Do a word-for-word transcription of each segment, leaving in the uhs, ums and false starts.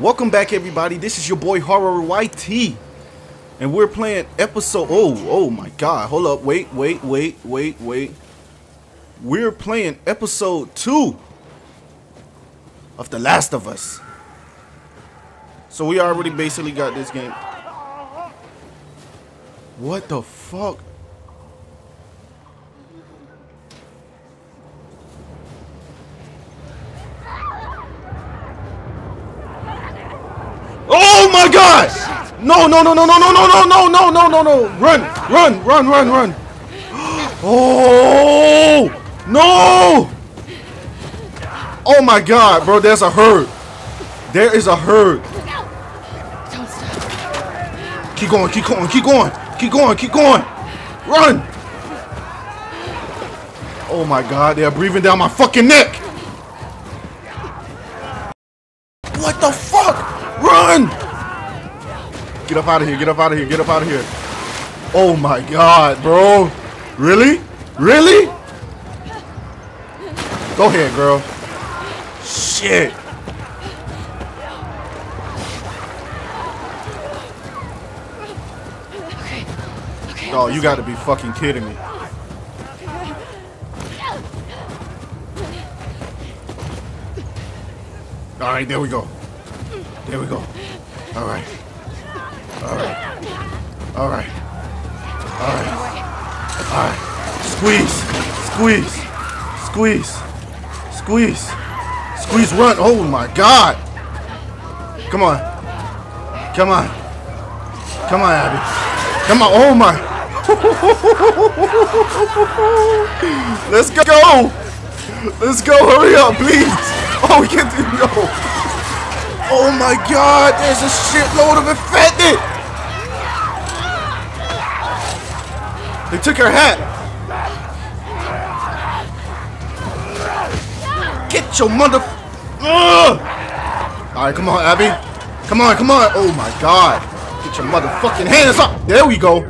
Welcome back, everybody. This is your boy Horror Y T, and we're playing episode. Oh, oh my God! Hold up! Wait, wait, wait, wait, wait. We're playing episode two of The Last of Us. So we already basically got this game. What the fuck? Oh my God! No, no, no, no, no, no, no, no, no, no, no, no, no! Run, run, run, run, run! Oh no! Oh my God, bro! There's a herd. There is a herd. Keep going, keep going, keep going, keep going, keep going! Run! Oh my God, they are breathing down my fucking neck! What the fuck? Run! Get up out of here, get up out of here, get up out of here. Oh my God, bro. Really? Really? Go ahead, girl. Shit. Okay. Okay, oh, you gotta be fucking kidding me. Alright, there we go. There we go. All right. All right. All right. All right. All right. Squeeze. Squeeze. Squeeze. Squeeze. Squeeze. Run. Oh my God. Come on. Come on. Come on, Abby. Come on. Oh my. Let's go. Let's go. Hurry up, please. Oh, we can't do no. Oh my God, there's a shitload of infected! They took her hat! Get your mother... Alright, come on, Abby. Come on, come on! Oh my God! Get your motherfucking hands up! There we go!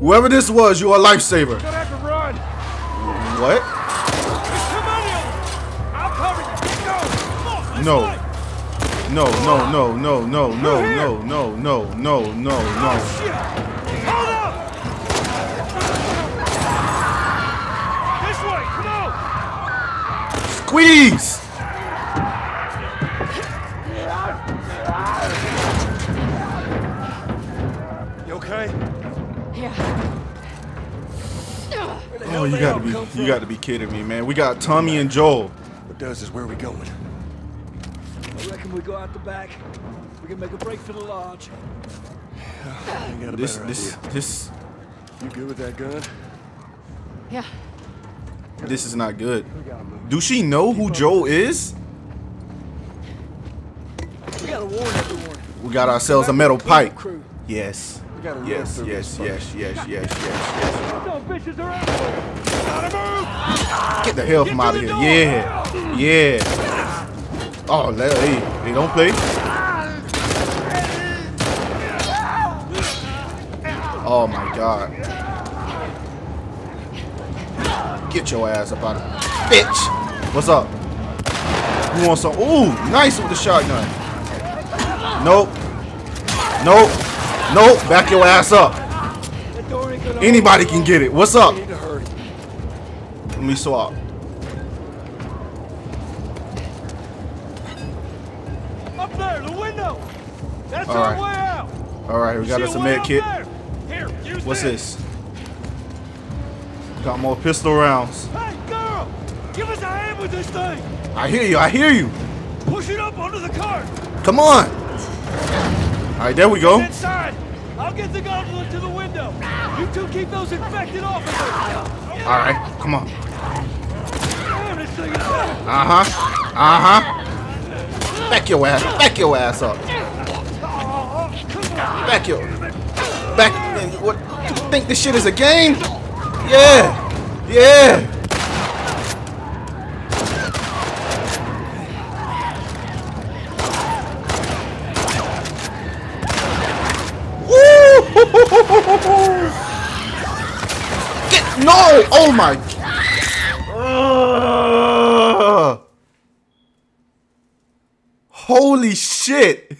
Whoever this was, you're a lifesaver. What? No. No, no, no, no, no, no, no, no, no, no, no, no. Hold up! This way, come on! Squeeze! You okay? Yeah. Oh, you gotta be, you gotta be kidding me, man. We got Tommy and Joel. What does is where we going? We go out the back. We can make a break for the lodge. Yeah, I got a this, this, idea. this. You good with that gun? Yeah. This is not good. Do she know who Joel is? We gotta warn everyone. We got ourselves a metal pipe. Yes. Yes. Yes. Yes. Yes. Yes. Yes. Yes. Get the hell from out of here! Yeah. Yeah. Oh, hey, they don't play. Oh my God. Get your ass up out of here. Bitch. What's up? Who wants some? Ooh, nice with the shotgun. Nope. Nope. Nope. Back your ass up. Anybody can get it. What's up? Let me swap. That's all right. Way out. All right, we got us a med kit. Here, use What's this? this? Got more pistol rounds. Hey, girl, give us a hand with this thing. I hear you. I hear you. Push it up onto the cart. Come on. All right, there we go. Get inside. I'll get the gauntlet to the window. You two keep those infected off of it. All right, come on. Uh huh. Uh huh. Back your ass. Back your ass up. Back yo, back in what? You think this shit is a game? Yeah, yeah. Woo! Get no! Oh my! Uh, holy shit! shit!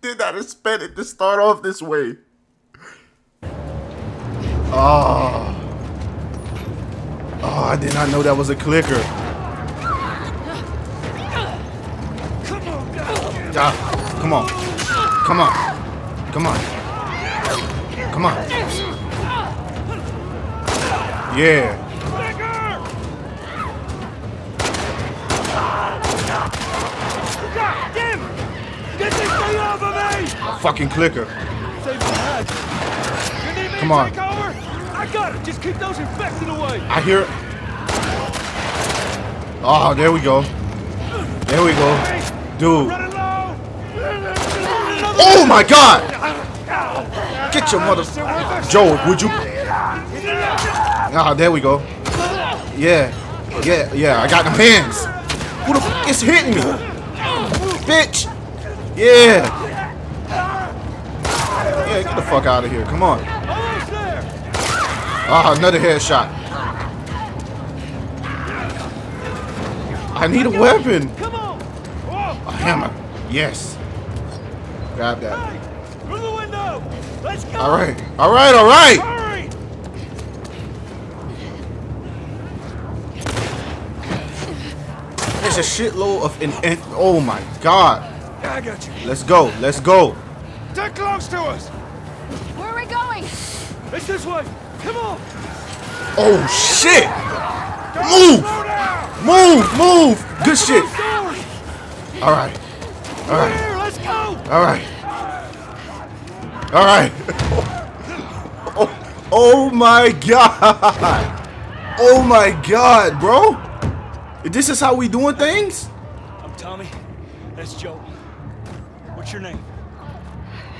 Did not expect it to start off this way. Oh. Oh, I did not know that was a clicker. Ah, come on. Come on. Come on. Come on. Yeah. Get this thing off of me! Fucking clicker. Come on. I got it. Just keep those infected away. I hear it. Oh, there we go. There we go. Dude. Oh my god! Get your mother... Joel, would you... Ah, there we go. Yeah. Yeah, yeah. I got them hands. Who the fuck is hitting me? Bitch! Yeah. Yeah, get the fuck out of here. Come on. Ah, another headshot. I need a weapon. A hammer. Yes. Grab that. Through the window. Let's go. All right. All right. All right. Hurry. There's a shitload of an. Oh my god. I got you. Let's go. Let's go. They're close to us. Where are we going? It's this way. Come on. Oh shit! Move! Move! Move! Good shit. All right. All right. Let's go. All right. All right. Oh, oh my god! Oh my god, bro! This is how we doing things? I'm Tommy. That's Joel. What's your name?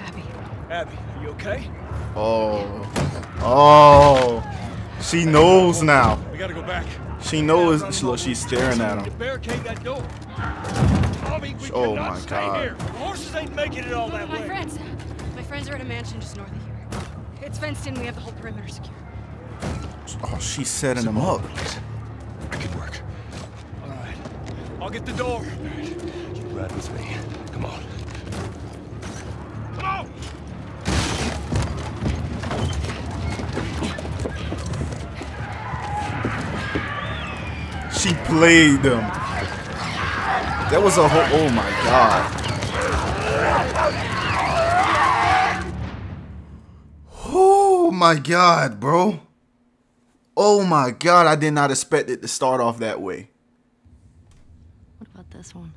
Abby. Abby, are you okay? Oh. Oh. She knows now. We gotta go back. She knows. Look, she's staring at him. Barricade that door. Tommy, we oh cannot my stay God. Here. Horses ain't making it all that my way. My friends. My friends are at a mansion just north of here. It's fenced in. We have the whole perimeter secure. Oh, she's setting them up. I could work. All right. I'll get the door. All right. You ride with me. Come on. Come on. She played them. That was a whole. Oh my god. Oh my god, bro. Oh my god, I did not expect it to start off that way. What about this one?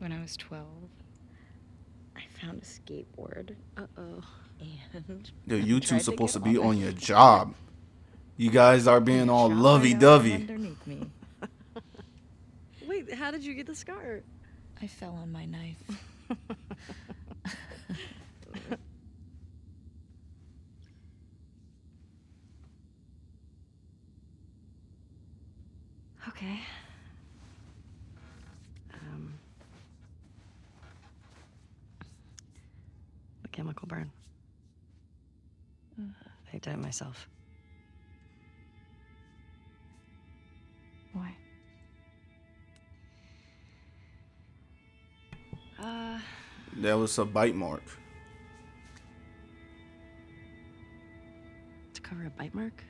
When I was twelve, I found a skateboard. Uh-oh. And yo, you two supposed to be on your job. You guys are being all lovey-dovey. Wait, how did you get the scar? I fell on my knife. Okay. Um, the chemical burn. I did it myself. Why? Uh, that was a bite mark. To cover a bite mark?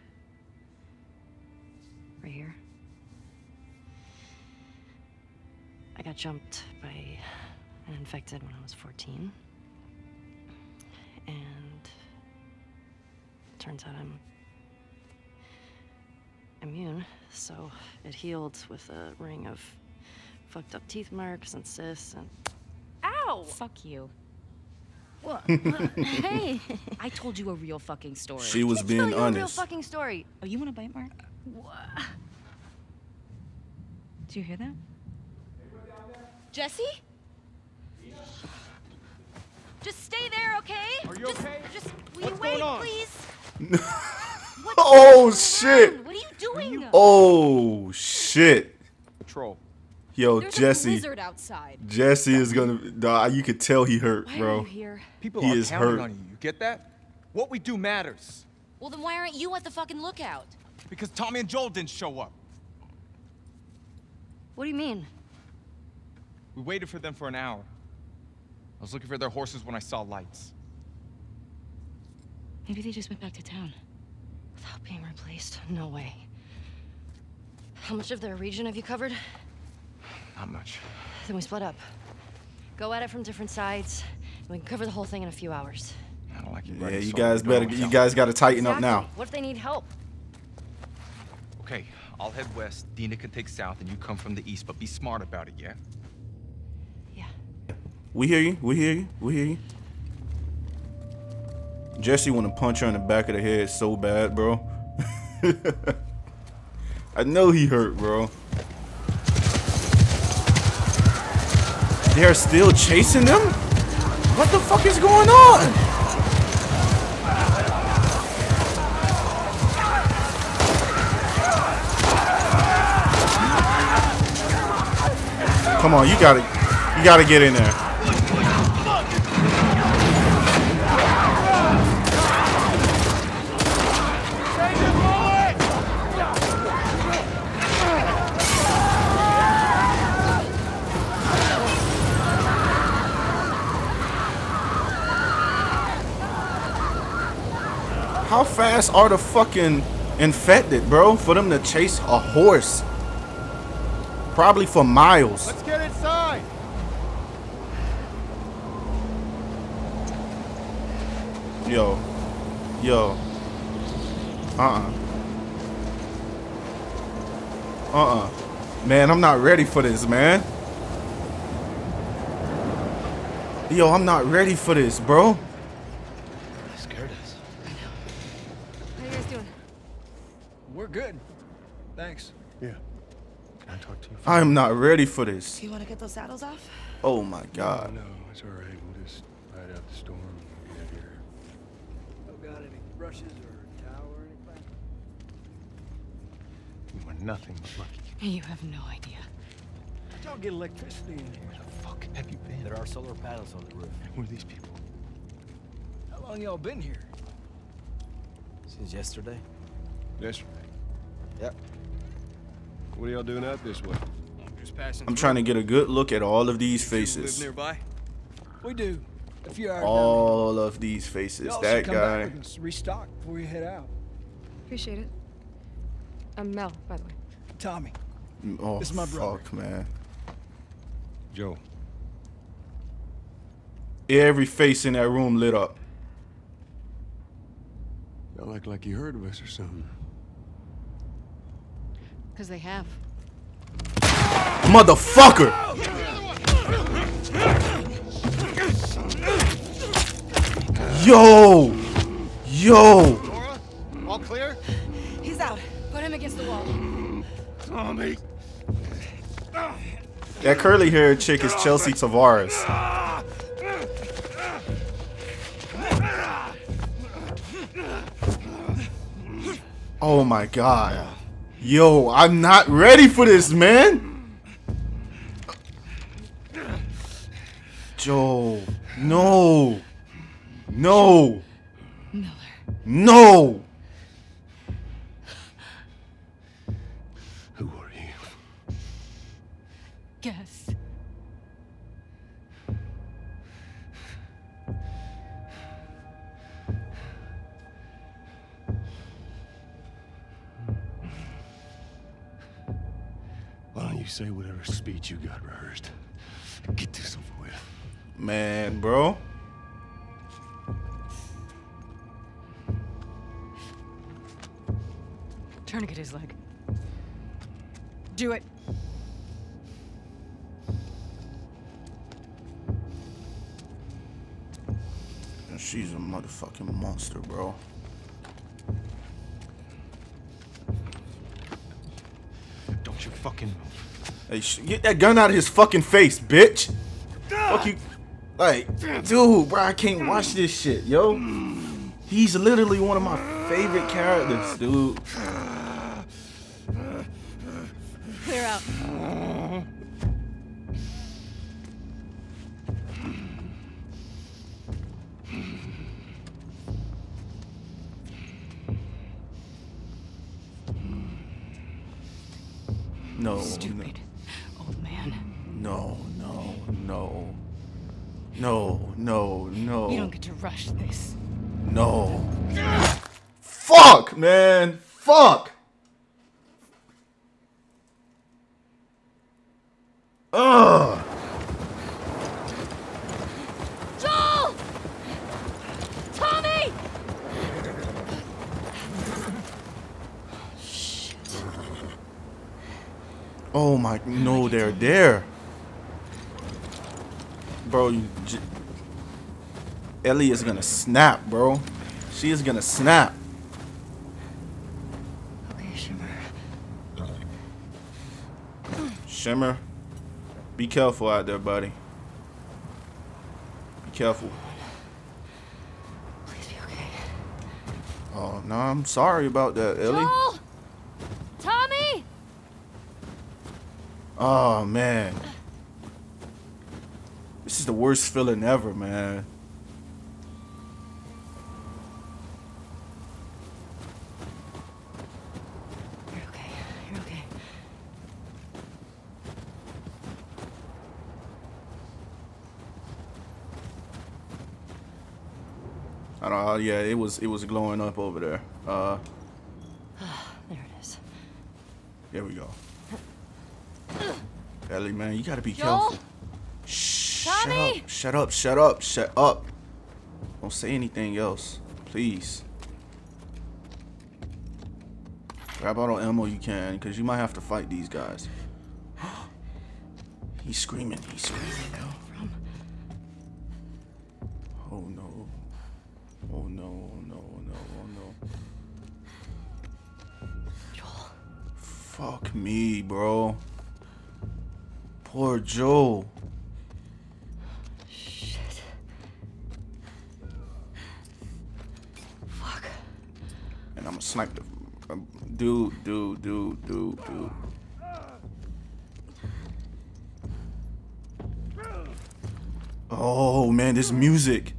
Right here. I got jumped by an infected when I was fourteen. And turns out I'm immune, so it healed with a ring of fucked up teeth marks and cysts and ow! Fuck you. What? Hey, I told you a real fucking story. She was being honest. A real fucking story. Oh, you want a bite mark? What? Do you hear that? Jesse? Just stay there, okay? Are you just, okay? Just will What's you wait, please? Oh shit! What are you doing? Oh shit! Patrol. Yo, There's Jesse. Jesse is gonna. Nah, you could tell he hurt, why bro. Are you here? People he are is counting hurt. On you. You get that? What we do matters. Well, then why aren't you at the fucking lookout? Because Tommy and Joel didn't show up. What do you mean? We waited for them for an hour. I was looking for their horses when I saw lights. Maybe they just went back to town. Without being replaced? No way. How much of their region have you covered? Not much. Then we split up. Go at it from different sides, and we can cover the whole thing in a few hours. I don't like it. Yeah, you guys better, you guys gotta tighten up now. What if they need help? Okay, I'll head west, Dina can take south, and you come from the east, but be smart about it, yeah? Yeah. We hear you, we hear you, we hear you. Jesse wanna punch her in the back of the head so bad, bro. I know he hurt, bro. They're still chasing them? What the fuck is going on? Come on, you gotta, you gotta get in there. How fast are the fucking infected, bro, for them to chase a horse? Probably for miles. Let's get inside. Yo. Yo. Uh-uh. Uh-uh. Man, I'm not ready for this, man. Yo, I'm not ready for this, bro. Good. Thanks. Yeah. Can I talk to you? I am not ready for this. Do you want to get those saddles off? Oh my God. No, no, it's all right. We'll just ride out the storm and get out of here. Oh God, any brushes or a towel or anything? We were nothing but lucky. You have no idea. Y'all get electricity in here. Where the fuck have you been? There are solar panels on the roof. Who are these people? How long y'all been here? Since yesterday. Yesterday. Yep. What are y'all doing out this way? I'm trying to get a good look at all of these faces. We do. A few hours. All of these faces. That guy. Restock before we head out. Appreciate it. I'm Mel, by the way. Tommy. Oh, this is my brother. Fuck, man. Joel. Every face in that room lit up. Y'all act like you heard of us or something. Because they have. Motherfucker! Yo! Yo! Laura? All clear? He's out. Put him against the wall. Tommy. That curly haired chick is Chelsea Tavares. Oh my God. Yo, I'm not ready for this, man. Joel, no, no, Miller. No. Who are you? Guess. Why don't you say whatever speech you got rehearsed? Get this over with. Man, bro. Tourniquet his leg. Do it. She's a motherfucking monster, bro. Don't you fucking move. Hey, sh get that gun out of his fucking face, bitch. Fuck you. Like, dude, bro, I can't watch this shit, yo. He's literally one of my favorite characters, dude. Clear out. No, stupid no. Old man. No, no. no. No, no, no. You don't get to rush this. No. Fuck, man. Fuck. Ugh. Joel! Tommy! Shit. Oh my, no, they're there. Bro, you j Ellie is gonna snap, bro. She is gonna snap. Okay, Shimmer. Shimmer, be careful out there, buddy. Be careful. Please be okay. Oh no, I'm sorry about that, Ellie. Joel! Tommy! Oh man. This is the worst feeling ever, man. You're okay. You're okay. I don't know. Yeah, it was it was glowing up over there. Uh. There it is. Here we go. Ellie, man, you gotta be Joel? Careful. Shut up, shut up, shut up, shut up. Don't say anything else, please. Grab out all ammo you can, because you might have to fight these guys. He's screaming, he's screaming. Oh no. Oh no, oh no, oh no, oh no. Joel. Fuck me, bro. Poor Joel. Snipe the dude, dude, dude, dude, dude. Oh man, this music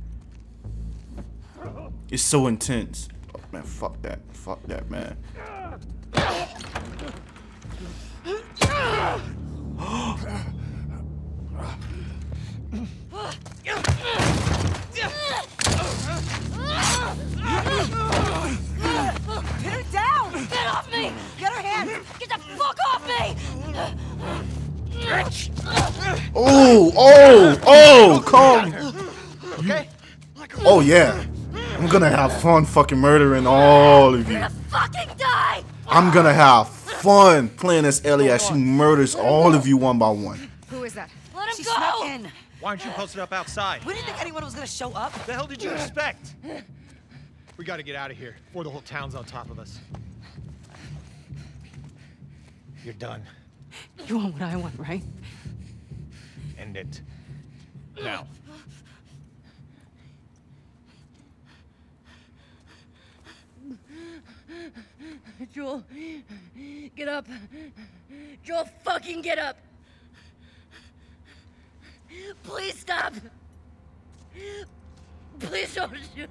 is so intense. Oh, man, fuck that, fuck that, man. Oh, oh, oh, calm. Okay. Oh yeah. I'm gonna have fun fucking murdering all of you. I'm gonna fucking die. I'm gonna have fun playing as Ellie as she murders all of you one by one. Who is that? Let him she go. Snuck in. Why aren't you posted up outside? We didn't think anyone was gonna show up. The hell did you expect? We gotta get out of here, or the whole town's on top of us. You're done. You want what I want, right? End it. Now. Joel, get up. Joel, fucking get up. Please stop. Please don't shoot.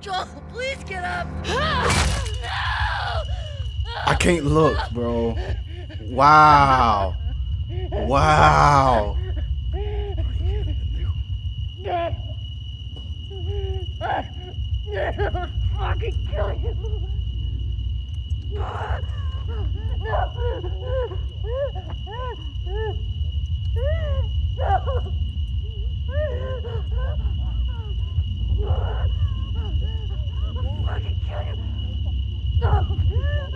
Joel, please get up. No! I can't look, bro. Wow. Wow. I'll fucking kill you. I'll fucking kill you. No.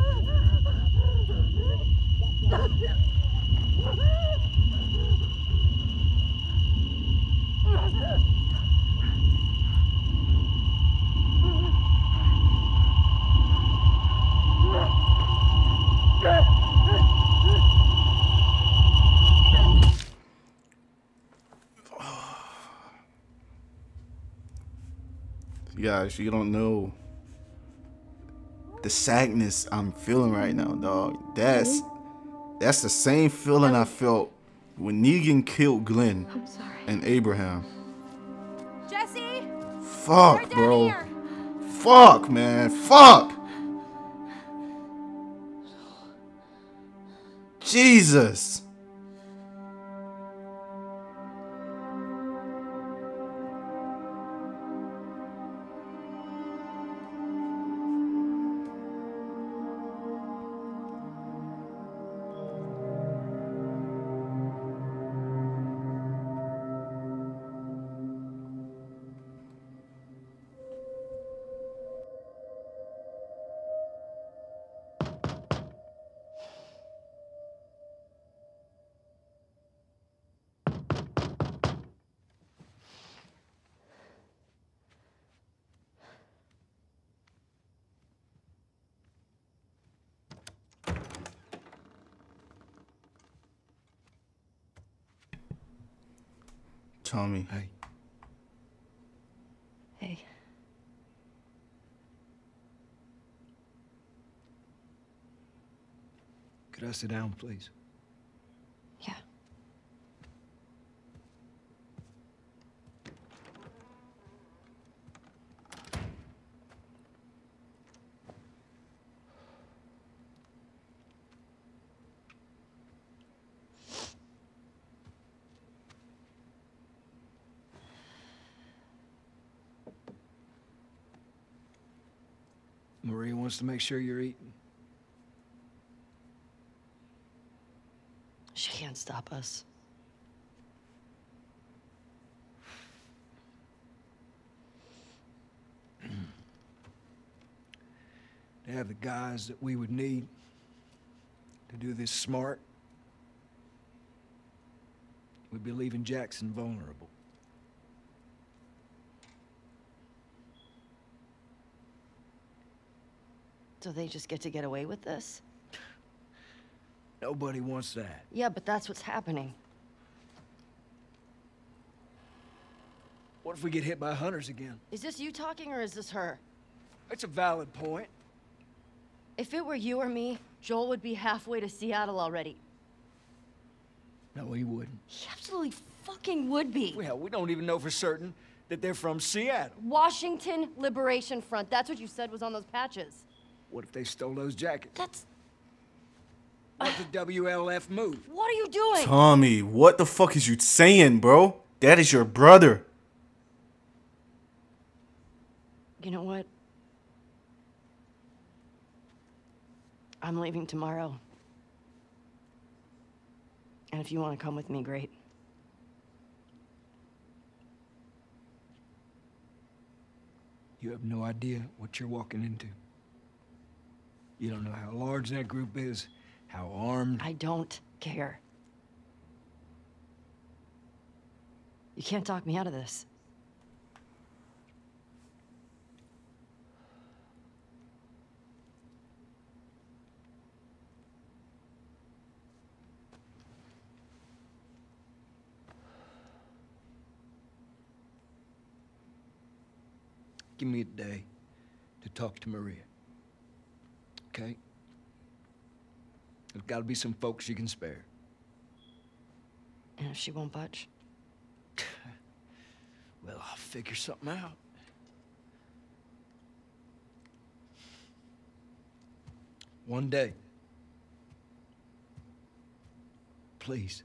Guys, you don't know the sadness I'm feeling right now, dog. That's that's the same feeling I felt when Negan killed Glenn I'm sorry. and Abraham. Jesse, fuck, bro. Here. Fuck, man. Fuck. Jesus. Tommy. Hey. Hey. Could I sit down, please? Yeah. Maria wants to make sure you're eating. She can't stop us. To have the guys that we would need to do this smart, we'd be leaving Jackson vulnerable. So they just get to get away with this? Nobody wants that. Yeah, but that's what's happening. What if we get hit by hunters again? Is this you talking or is this her? That's a valid point. If it were you or me, Joel would be halfway to Seattle already. No, he wouldn't. He absolutely fucking would be. Well, we don't even know for certain that they're from Seattle. Washington Liberation Front. That's what you said was on those patches. What if they stole those jackets? That's... What the W L F move? What are you doing? Tommy, what the fuck is you saying, bro? That is your brother. You know what? I'm leaving tomorrow. And if you want to come with me, great. You have no idea what you're walking into. You don't know how large that group is. How armed? I don't care. You can't talk me out of this. Give me a day to talk to Maria. Okay? There's got to be some folks you can spare. And if she won't budge? Well, I'll figure something out. One day. Please.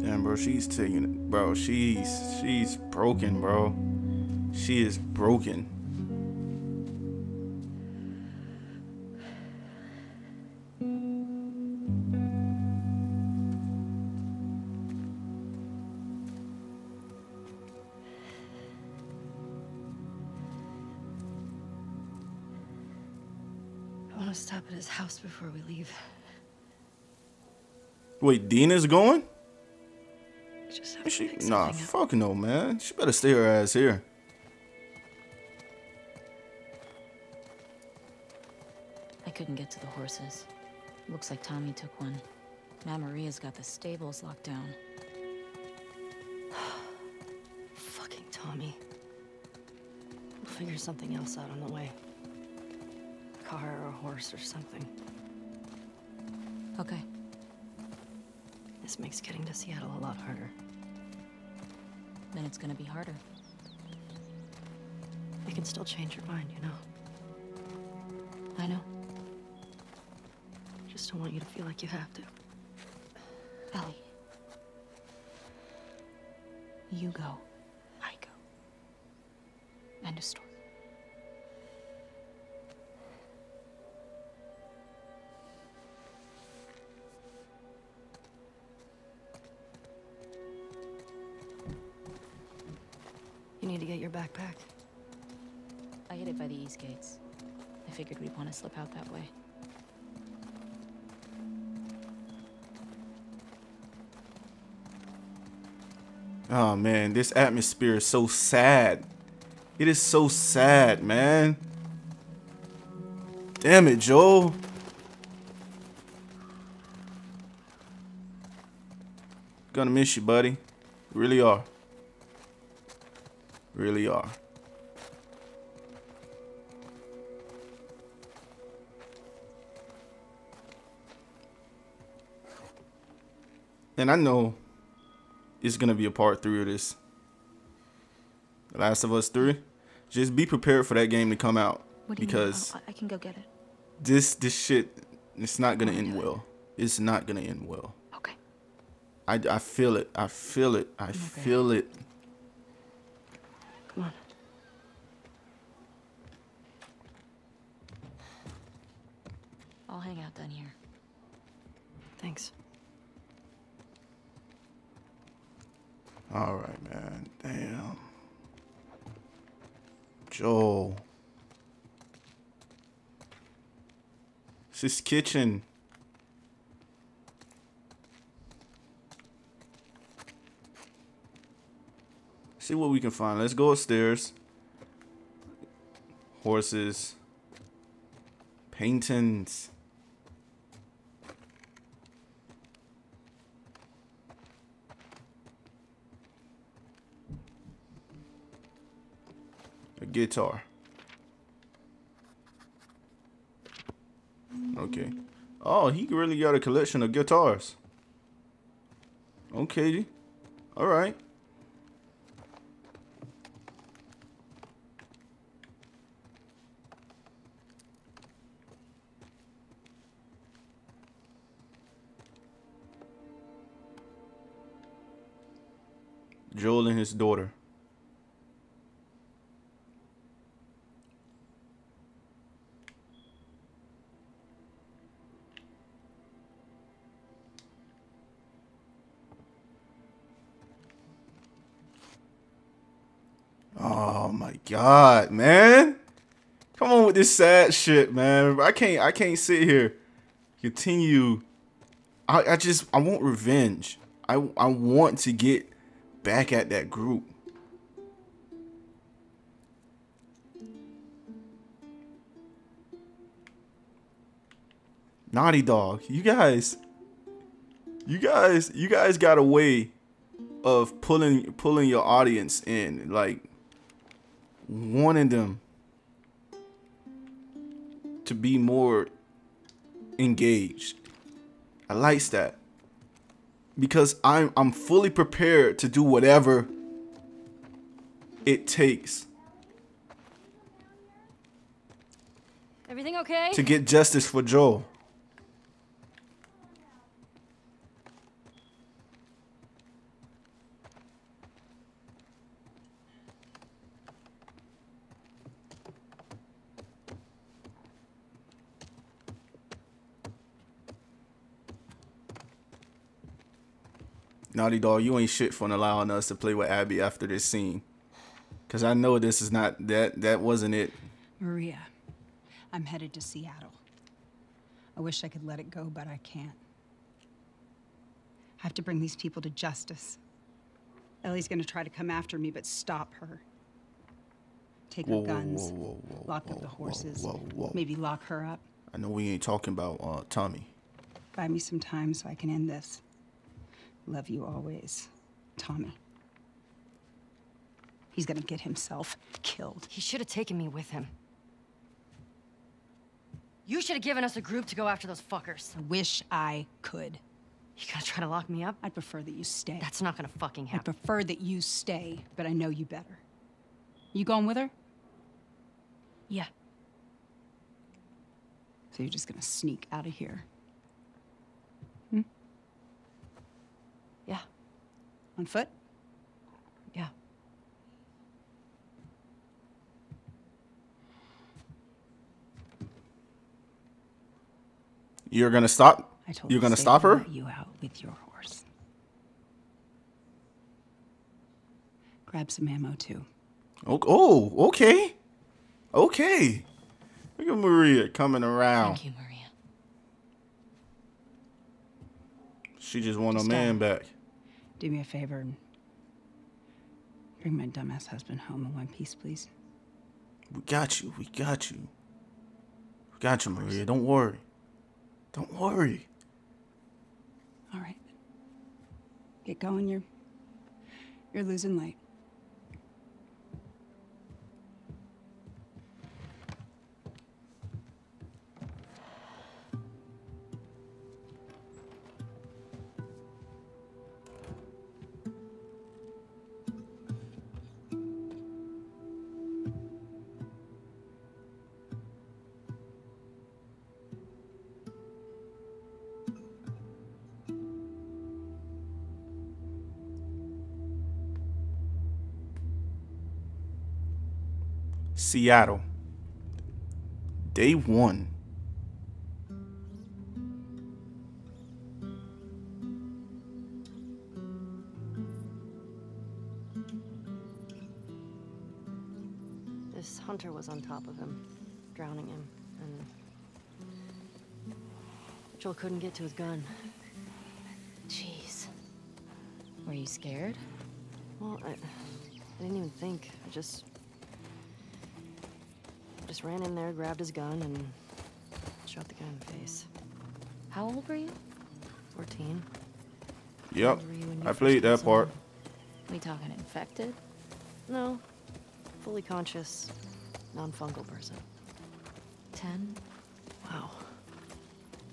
Damn, bro, she's taking it, bro. She's she's broken, bro. She is broken. Before we leave. Wait, Dina's going? Just have she, to nah, fuck up. No, man. She better stay her ass here. I couldn't get to the horses. Looks like Tommy took one. Now Maria's got the stables locked down. Fucking Tommy. We'll figure something else out on the way. A car or a horse or something. Okay. This makes getting to Seattle a lot harder. Then it's gonna be harder. You can still change your mind, you know? I know. Just don't want you to feel like you have to. Ellie. You go. I go. End of story. You need to get your backpack. I hid it by the east gates. I figured we'd want to slip out that way. Oh man, this atmosphere is so sad. It is so sad, man. Damn it, Joel. Gonna miss you, buddy. Really are. Really are. And I know it's gonna be a part three of this. The Last of Us three. Just be prepared for that game to come out. What do you because mean? I can go get it. This this shit, it's not gonna end well. It. It's not gonna end well. Okay. I I feel it. I feel it. I okay. feel it. Come on. I'll hang out down here. Thanks. All right, man. Damn. Joel. It's his kitchen. See what we can find. Let's go upstairs. Horses. Paintings. Guitar. Okay. Oh, he really got a collection of guitars. Okay. All right. Joel and his daughter. God, man, come on with this sad shit, man. I can't, I can't sit here, continue. I, I just, I want revenge. I, I want to get back at that group. Naughty Dog, you guys, you guys, you guys got a way of pulling, pulling your audience in, like. Wanting them to be more engaged. I like that because I'm I'm fully prepared to do whatever it takes. Everything okay? To get justice for Joel. Naughty Dog, you ain't shit for allowing us to play with Abby after this scene. Because I know this is not, that that wasn't it. Maria, I'm headed to Seattle. I wish I could let it go, but I can't. I have to bring these people to justice. Ellie's going to try to come after me, but stop her. Take whoa, her guns, whoa, whoa, whoa, whoa, lock whoa, up the horses, whoa, whoa, whoa. Maybe lock her up. I know we ain't talking about uh, Tommy. Buy me some time so I can end this. Love you always, Tommy. He's gonna get himself killed. He should have taken me with him. You should have given us a group to go after those fuckers. I wish I could. You gonna try to lock me up? I'd prefer that you stay. That's not gonna fucking happen. I'd prefer that you stay, but I know you better. You going with her? Yeah. So you're just gonna sneak out of here? Hmm? Yeah. On foot? Yeah. You're gonna stop? I told You're gonna stop her? You out with your horse. Grab some ammo too. Oh, oh, okay, okay. Look at Maria coming around. Thank you, Maria. She just want her man back. Do me a favor and bring my dumbass husband home in one piece, please. We got you. We got you. We got you, Maria. Don't worry. Don't worry. All right. Get going. You're you're losing light. Seattle. Day one. This hunter was on top of him, drowning him, and Joel couldn't get to his gun. Jeez. Were you scared? Well, I, I didn't even think. I just... Just ran in there, grabbed his gun, and shot the guy in the face. How old were you? fourteen. Yep, I played that part. We talking infected? No, fully conscious, non-fungal person. ten? Wow.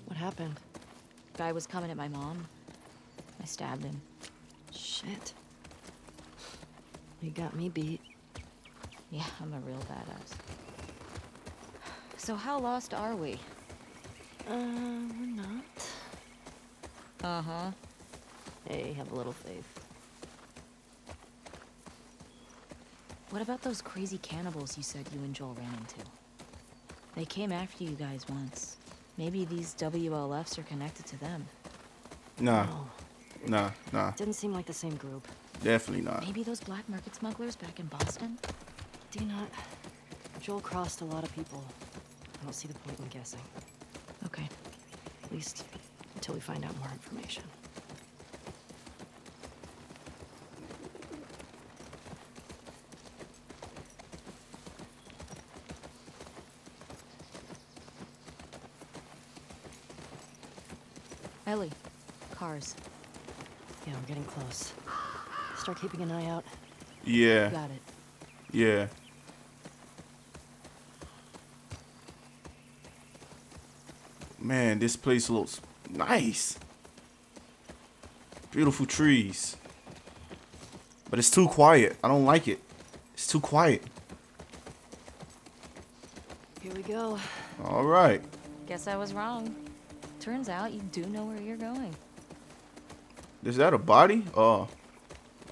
What happened? Guy was coming at my mom. I stabbed him. Shit. You got me beat. Yeah, I'm a real badass. So how lost are we? Uh, we're not. Uh-huh. Hey, have a little faith. What about those crazy cannibals you said you and Joel ran into? They came after you guys once. Maybe these W L Fs are connected to them. Nah. No. Nah, nah. Didn't seem like the same group. Definitely not. Maybe those black market smugglers back in Boston? Do not. Joel crossed a lot of people. I don't see the point in guessing. Okay. At least until we find out more information. Ellie, cars. Yeah, we're getting close. Start keeping an eye out. Yeah. Got it. Yeah. Man, this place looks nice. Beautiful trees. But it's too quiet. I don't like it. It's too quiet. Here we go. All right. Guess I was wrong. Turns out you do know where you're going. Is that a body? Oh.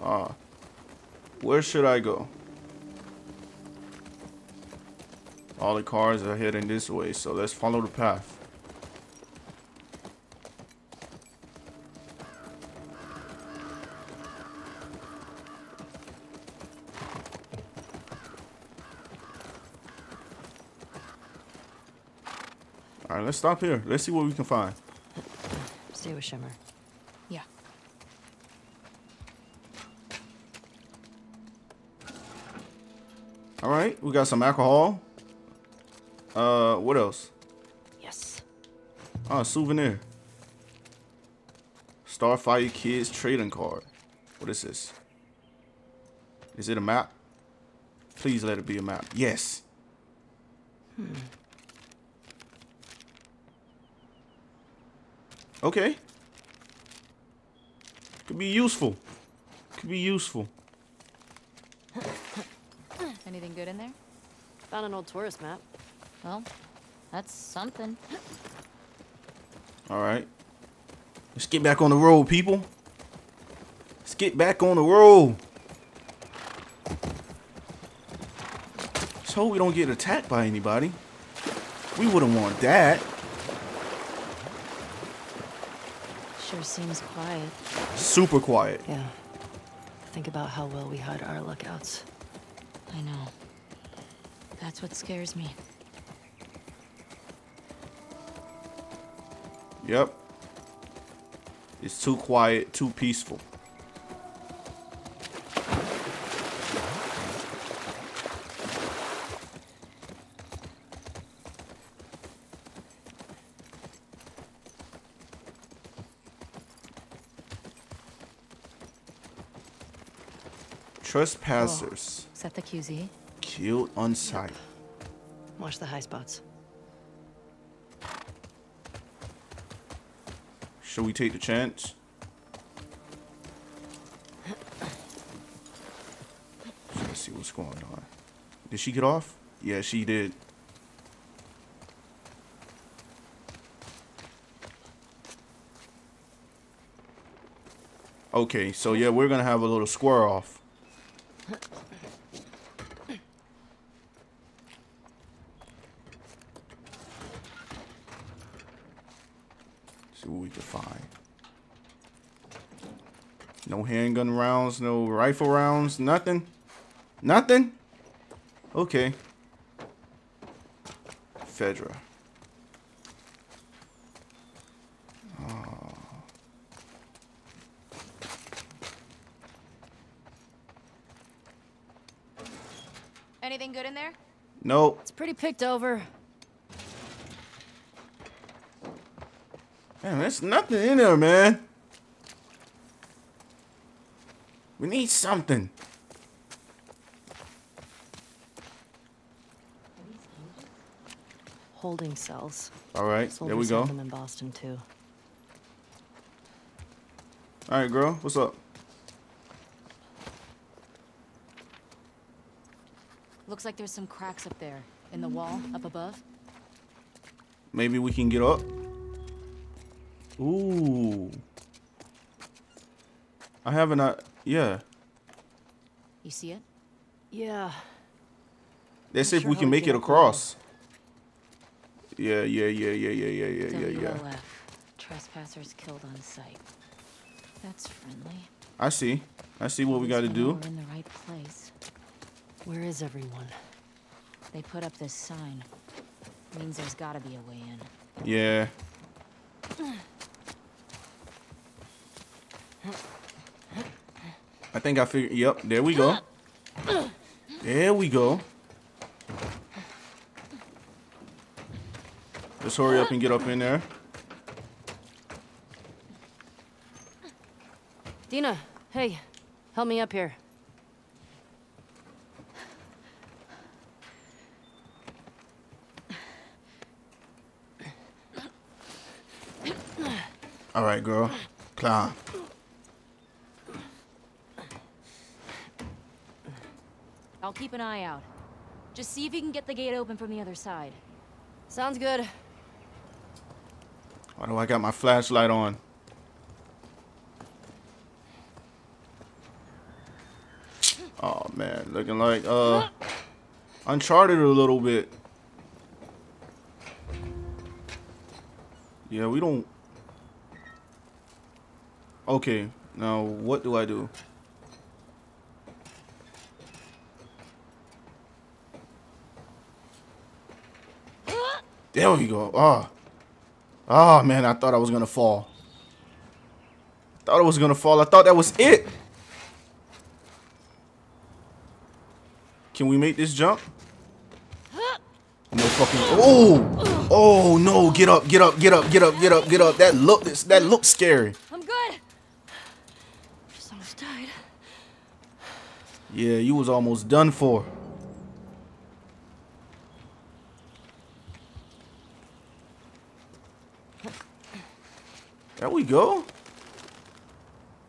Uh, uh, where should I go? All the cars are heading this way, so let's follow the path. Let's stop here. Let's see what we can find. Stay with Shimmer. Yeah. All right. We got some alcohol. Uh, what else? Yes. Oh, souvenir. Starfire Kids trading card. What is this? Is it a map? Please let it be a map. Yes. Hmm. Okay. Could be useful. Could be useful. Anything good in there? Found an old tourist map. Well, that's something. All right. Let's get back on the road, people. Let's get back on the road. Let's hope we don't get attacked by anybody. We wouldn't want that. Sure seems quiet. Super quiet. Yeah. Think about how well we hide our lookouts. I know. That's what scares me. Yep. It's too quiet, too peaceful. Trespassers. Oh, is that the Q Z? Killed on sight. Yep. Watch the high spots. Should we take the chance? Let's see what's going on. Did she get off? Yeah, she did. Okay, so yeah, we're gonna have a little square off. No handgun rounds, no rifle rounds, nothing. Nothing? Okay. FEDRA. Oh. Anything good in there? No. It's pretty picked over. Man, there's nothing in there, man. We need something. Holding cells. All right, there we go. In Boston too. All right, girl, what's up? Looks like there's some cracks up there in the wall up above. Maybe we can get up. Ooh. I haven't. Uh, yeah. You see it? Yeah. Let's see if we can make it across. Yeah, yeah, yeah, yeah, yeah, yeah, yeah, yeah, yeah. Trespassers killed on sight. That's friendly. I see. I see what we got to do. We're in the right place. Where is everyone? They put up this sign. Means there's got to be a way in. Yeah. I think I figured. Yep, there we go. There we go. Let's hurry up and get up in there. Dina, hey, help me up here. All right, girl, climb. I'll keep an eye out. Just see if you can get the gate open from the other side. Sounds good. Why do I got my flashlight on? Oh man, looking like uh Uncharted a little bit. Yeah, we don't. Okay, now what do I do? There we go. Oh. Oh, man. I thought I was going to fall. I thought I was going to fall. I thought that was it. Can we make this jump? No fucking. Oh. Oh, no. Get up. Get up. Get up. Get up. Get up. Get up. That looked, that looked scary. I'm good. Yeah, you was almost done for. There we go.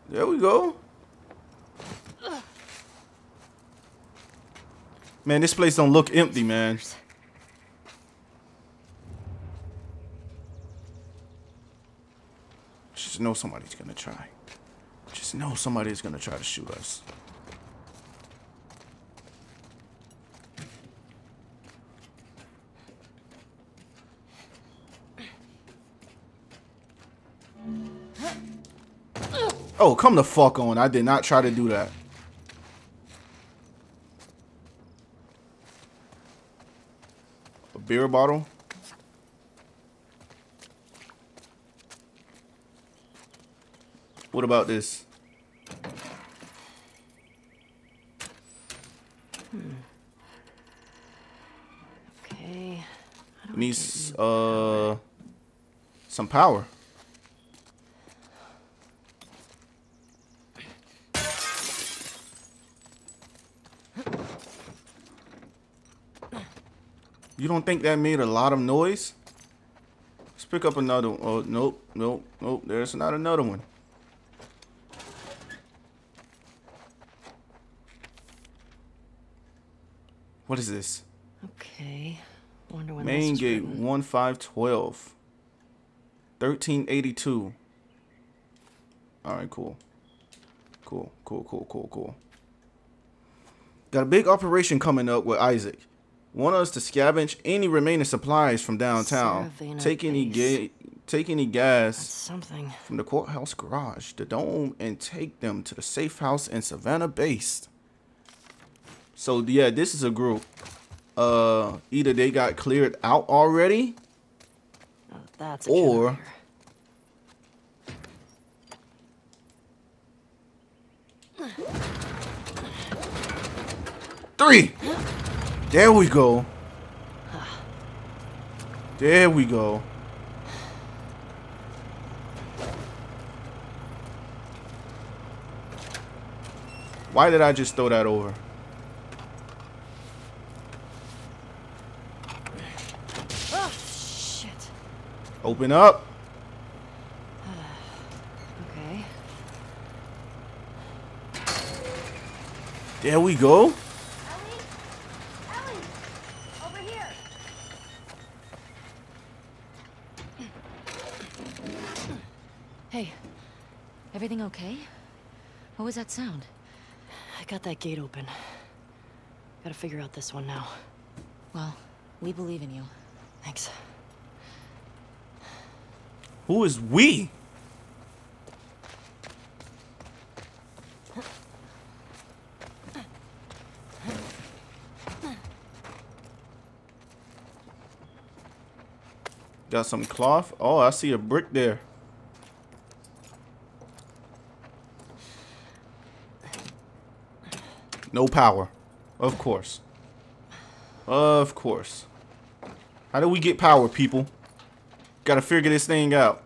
There we go. Man, this place don't look empty, man. Just know somebody's gonna try. Just know somebody's gonna try to shoot us. Oh, come the fuck on. I did not try to do that. A beer bottle? What about this? Hmm. Okay. We need uh, some power. You don't think that made a lot of noise? Let's pick up another one. Oh, nope, nope, nope. There's not another one. What is this? Okay. Wonder when main gate one five one two. thirteen eighty-two. All right, cool. Cool, cool, cool, cool, cool. Got a big operation coming up with Isaac. Want us to scavenge any remaining supplies from downtown. Saravina take any ga take any gas something. from the courthouse garage, the dome, and take them to the safe house in Savannah base. So yeah, this is a group. Uh, either they got cleared out already, oh, that's or three. There we go. There we go. Why did I just throw that over? Oh, shit. Open up. Okay. There we go. Everything okay? What was that sound? I got that gate open. Gotta figure out this one now. Well, we believe in you. Thanks. Who is we? Got some cloth. Oh, I see a brick there. No power. Of course. Of course. How do we get power, people? Gotta figure this thing out.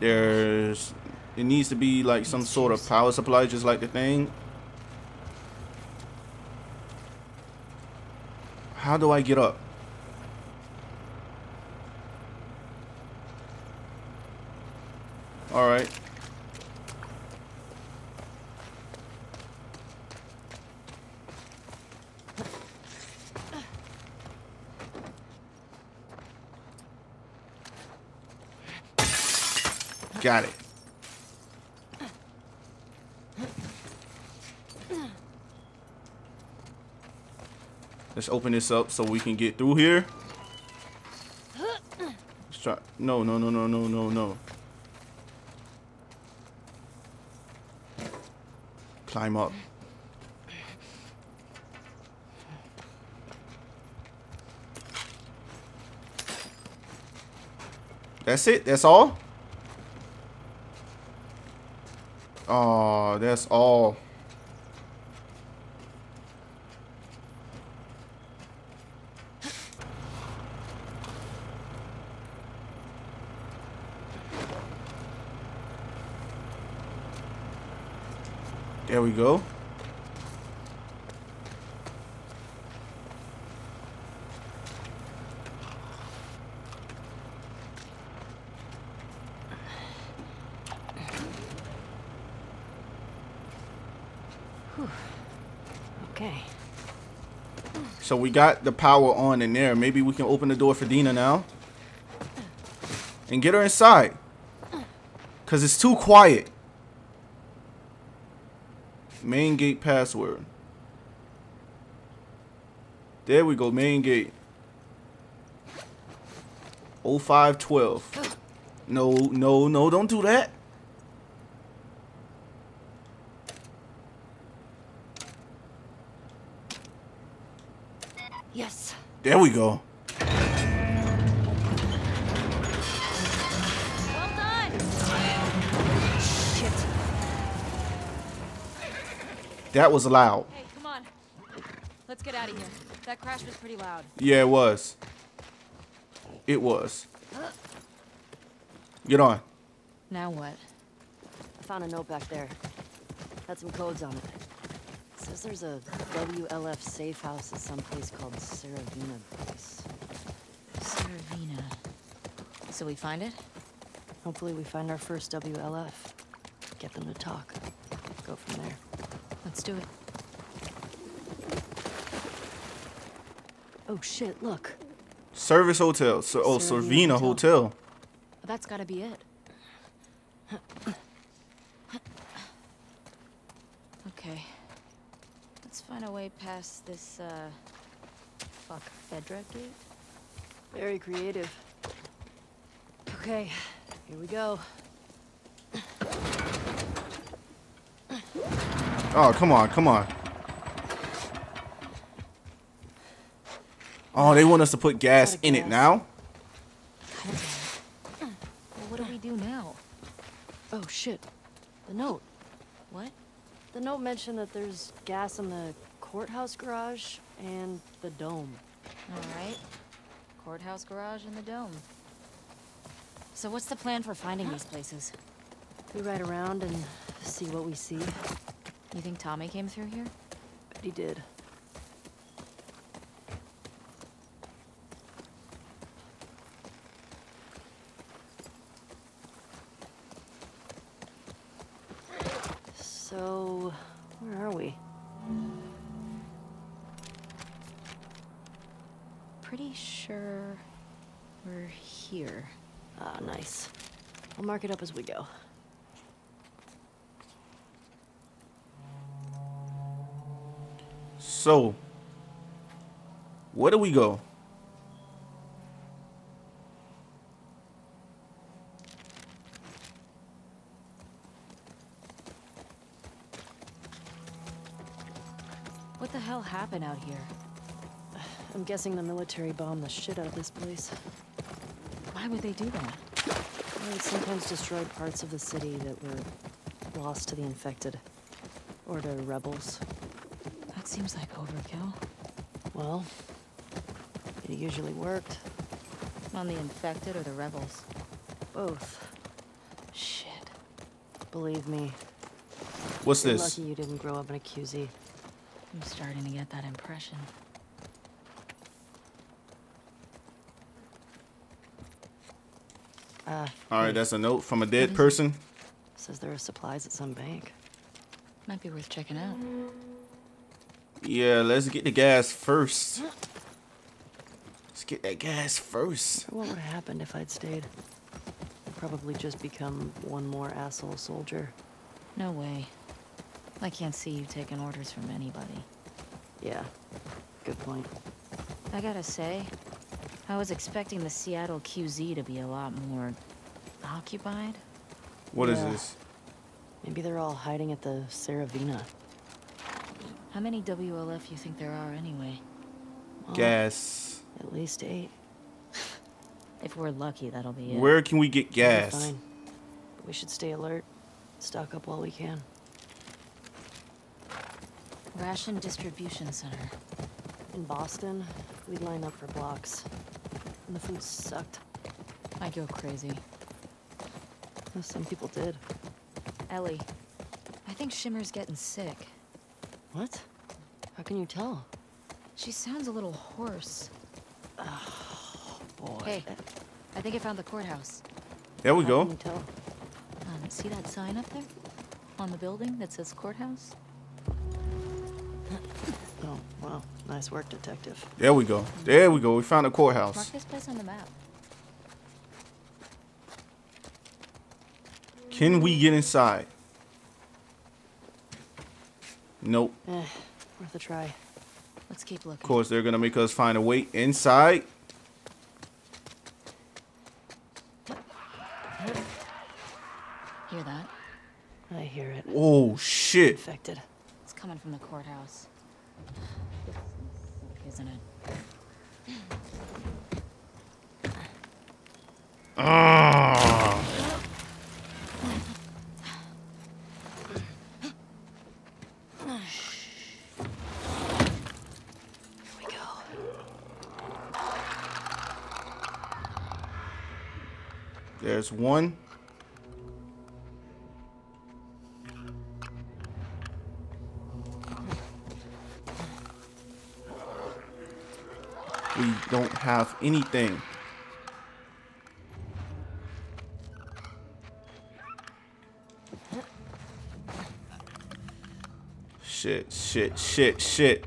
There's... It needs to be like some sort of power supply, just like the thing. How do I get up? All right. Got it. Let's open this up so we can get through here. Let's try. No, no, no, no, no, no, no. Climb up. That's it? That's all? Oh, that's all. There we go. So we got the power on in there. Maybe we can open the door for Dina now and get her inside, because it's too quiet. Main gate password. There we go, main gate. oh five twelve. No, no, no, don't do that. Yes. There we go. Well done. Shit. That was loud. Hey, come on. Let's get out of here. That crash was pretty loud. Yeah, it was. It was. Get on. Now what? I found a note back there. Had some codes on it. Says there's a W L F safe house at some place called Saravina place. Saravina. So we find it? Hopefully we find our first W L F. Get them to talk. Go from there. Let's do it. Oh shit, look. Service Hotel. So, oh, Saravina Hotel. Well, that's gotta be it. Okay. Let's find a way past this, uh, fuck, FEDRA gate? Very creative. Okay, here we go. Oh, come on, come on. Oh, they want us to put gas in gas. it now? God damn. Well, what do we do now? Oh, shit. The note. What? The note mentioned that there's gas in the courthouse garage and the dome. Alright. Courthouse garage and the dome. So what's the plan for finding these places? We ride around and see what we see. You think Tommy came through here? But he did. So, where are we? Pretty sure we're here. Ah, oh, nice. We'll mark it up as we go. So, where do we go? Happened out here? I'm guessing the military bombed the shit out of this place. Why would they do that? They sometimes destroyed parts of the city that were lost to the infected or to rebels. That seems like overkill. Well, it usually worked. On the infected or the rebels? Both. Shit. Believe me. What's this? Lucky you didn't grow up in a Q Z. I'm starting to get that impression. Uh, All right, that's a note from a dead person. Says there are supplies at some bank. Might be worth checking out. Yeah, let's get the gas first. Let's get that gas first. What would have happened if I'd stayed? I'd probably just become one more asshole soldier. No way. I can't see you taking orders from anybody. Yeah, good point. I gotta say, I was expecting the Seattle Q Z to be a lot more occupied. What yeah. is this? Maybe they're all hiding at the Saravina. How many W L F you think there are anyway? Well, gas. At least eight. If we're lucky, that'll be it. Where can we get gas? We're fine. We should stay alert. Stock up while we can. Ration distribution center. In Boston, we'd line up for blocks. And the food sucked. I'd go crazy. Well, some people did. Ellie, I think Shimmer's getting sick. What? How can you tell? She sounds a little hoarse. Oh, boy. Hey, I think I found the courthouse. There we How go. Can you tell? Um, see that sign up there? On the building that says courthouse? Oh, wow. Nice work, detective. There we go. There we go. We found a courthouse. Mark this place on the map. Can we get inside? Nope. Eh, worth a try. Let's keep looking. Of course, they're gonna make us find a way inside. Hear that? I hear it. Oh shit! Infected. It's coming from the courthouse, isn't it? Ah. Uh. There's one. We don't have anything. Shit, shit, shit, shit.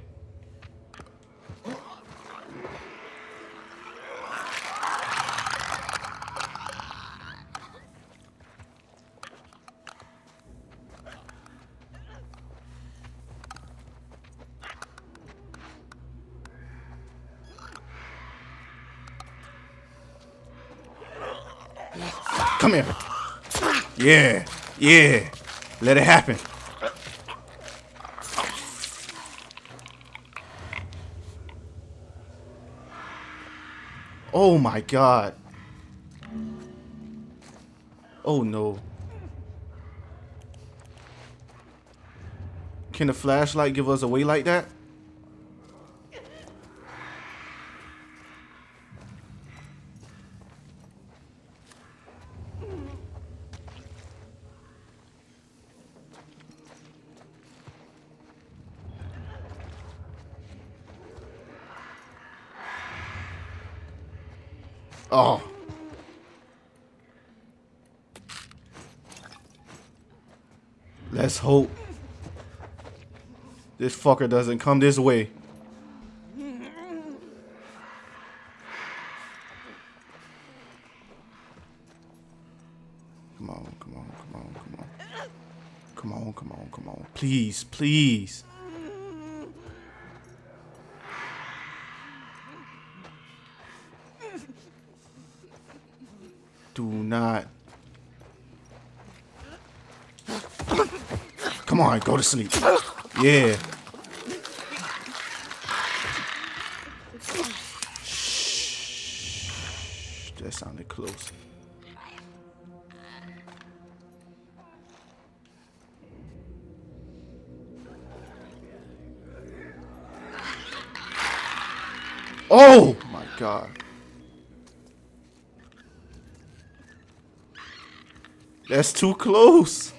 Come here. Yeah. Yeah. Let it happen. Oh my God. Oh no. Can a flashlight give us away like that? Oh. Let's hope this fucker doesn't come this way. Come on, come on, come on, come on. Come on, come on, come on. Please, please. Do not. Come on, go to sleep. Yeah. Shh. That sounded close. Oh my God. That's too close.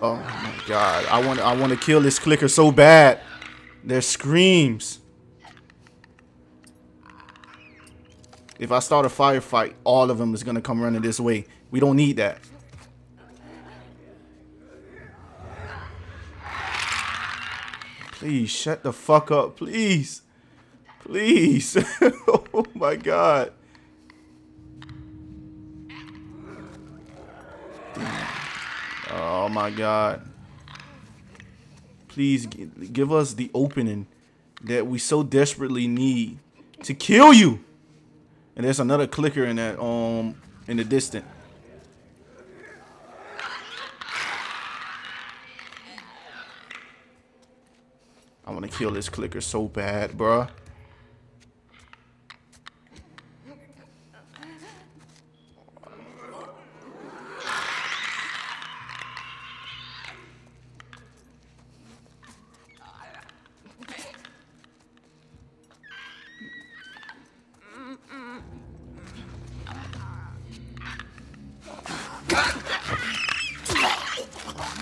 Oh my God. I want I want to kill this clicker so bad. Their screams. If I start a firefight, all of them is going to come running this way. We don't need that. Please shut the fuck up, please. Please. Oh my God. Oh my God. Please give us the opening that we so desperately need to kill you. And there's another clicker in that um in the distance. I want to kill this clicker so bad, bruh.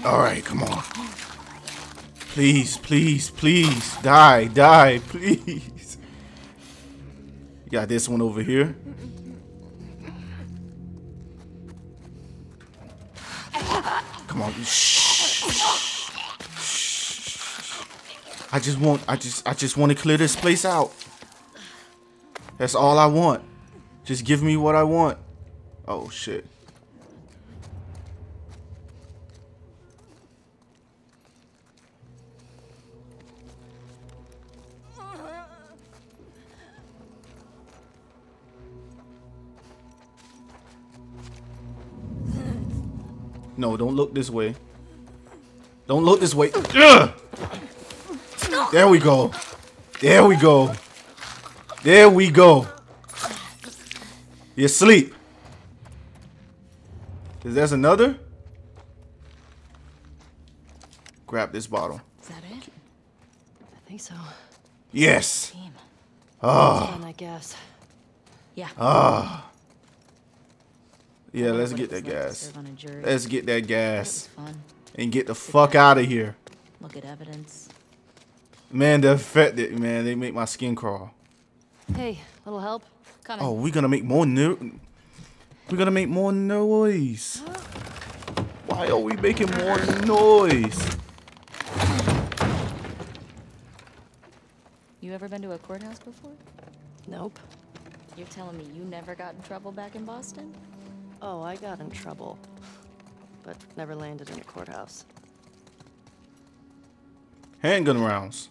All right, come on. Please, please, please. Die, die, please. You got this one over here. Come on. Shh. I just want, I just, I just want to clear this place out. That's all I want. Just give me what I want. Oh, shit. No, don't look this way. Don't look this way. Ugh! There we go. There we go. There we go. You're asleep. Is there another? Grab this bottle. Is that it? I think so. Yes. Ah. Oh. I guess. Yeah. Ah. Yeah, let's get that gas. Let's get that gas and get the fuck out of here. Look at evidence. Man, they're affected. Man, they make my skin crawl. Hey, little help. Coming. Oh, we're gonna make more no. We're gonna make more noise. Why are we making more noise? You ever been to a courthouse before? Nope. You're telling me you never got in trouble back in Boston? Oh, I got in trouble, but never landed in a courthouse. Handgun rounds.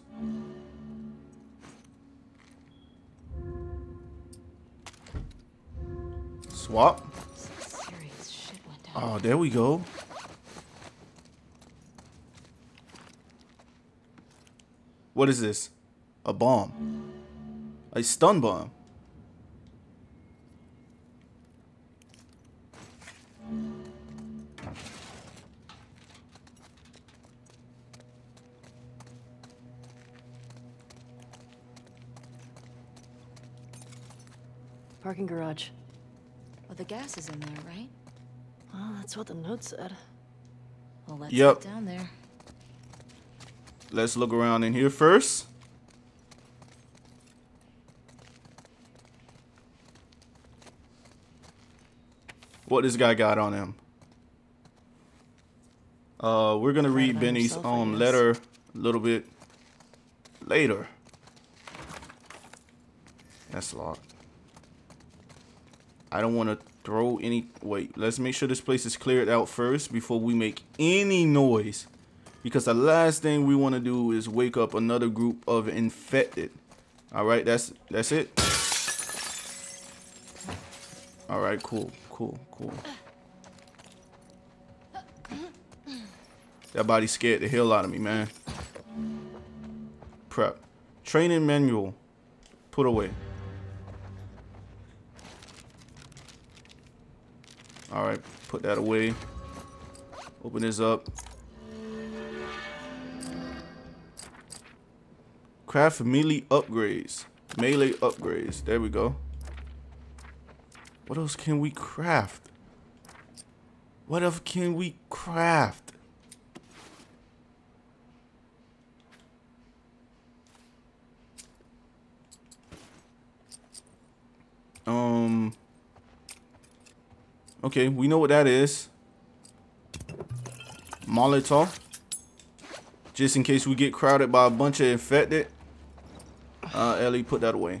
Swap. Serious shit went down. Oh, there we go. What is this? A bomb. A stun bomb. Parking garage. Well, the gas is in there, right? Well, that's what the note said. Well, let's yep. get down there. Let's look around in here first. What this guy got on him? Uh, we're gonna read Benny's um letter a little bit later. That's locked. I don't want to throw any... Wait, let's make sure this place is cleared out first before we make any noise. Because the last thing we want to do is wake up another group of infected. Alright, that's that's it. Alright, cool, cool, cool. That body scared the hell out of me, man. Prep. Training manual. Put away. All right, put that away. Open this up. Craft melee upgrades. Melee upgrades. There we go. What else can we craft? What else can we craft? Um... Okay, we know what that is. Molotov. Just in case we get crowded by a bunch of infected. Uh, Ellie, put that away.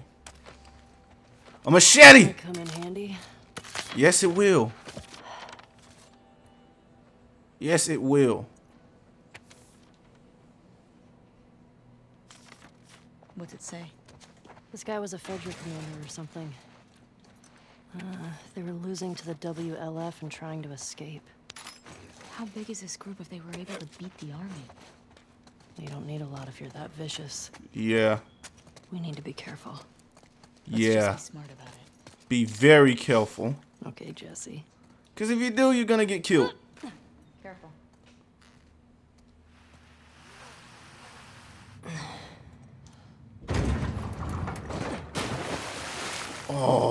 A machete! Come in handy. Yes, it will. Yes, it will. What's it say? This guy was a FEDRA commander or something. Uh, they were losing to the W L F and trying to escape. How big is this group if they were able to beat the army? You don't need a lot if you're that vicious. Yeah. We need to be careful. Let's yeah. Just be smart about it. Be very careful. Okay, Jesse. Because if you do, you're gonna get killed. Careful. Oh.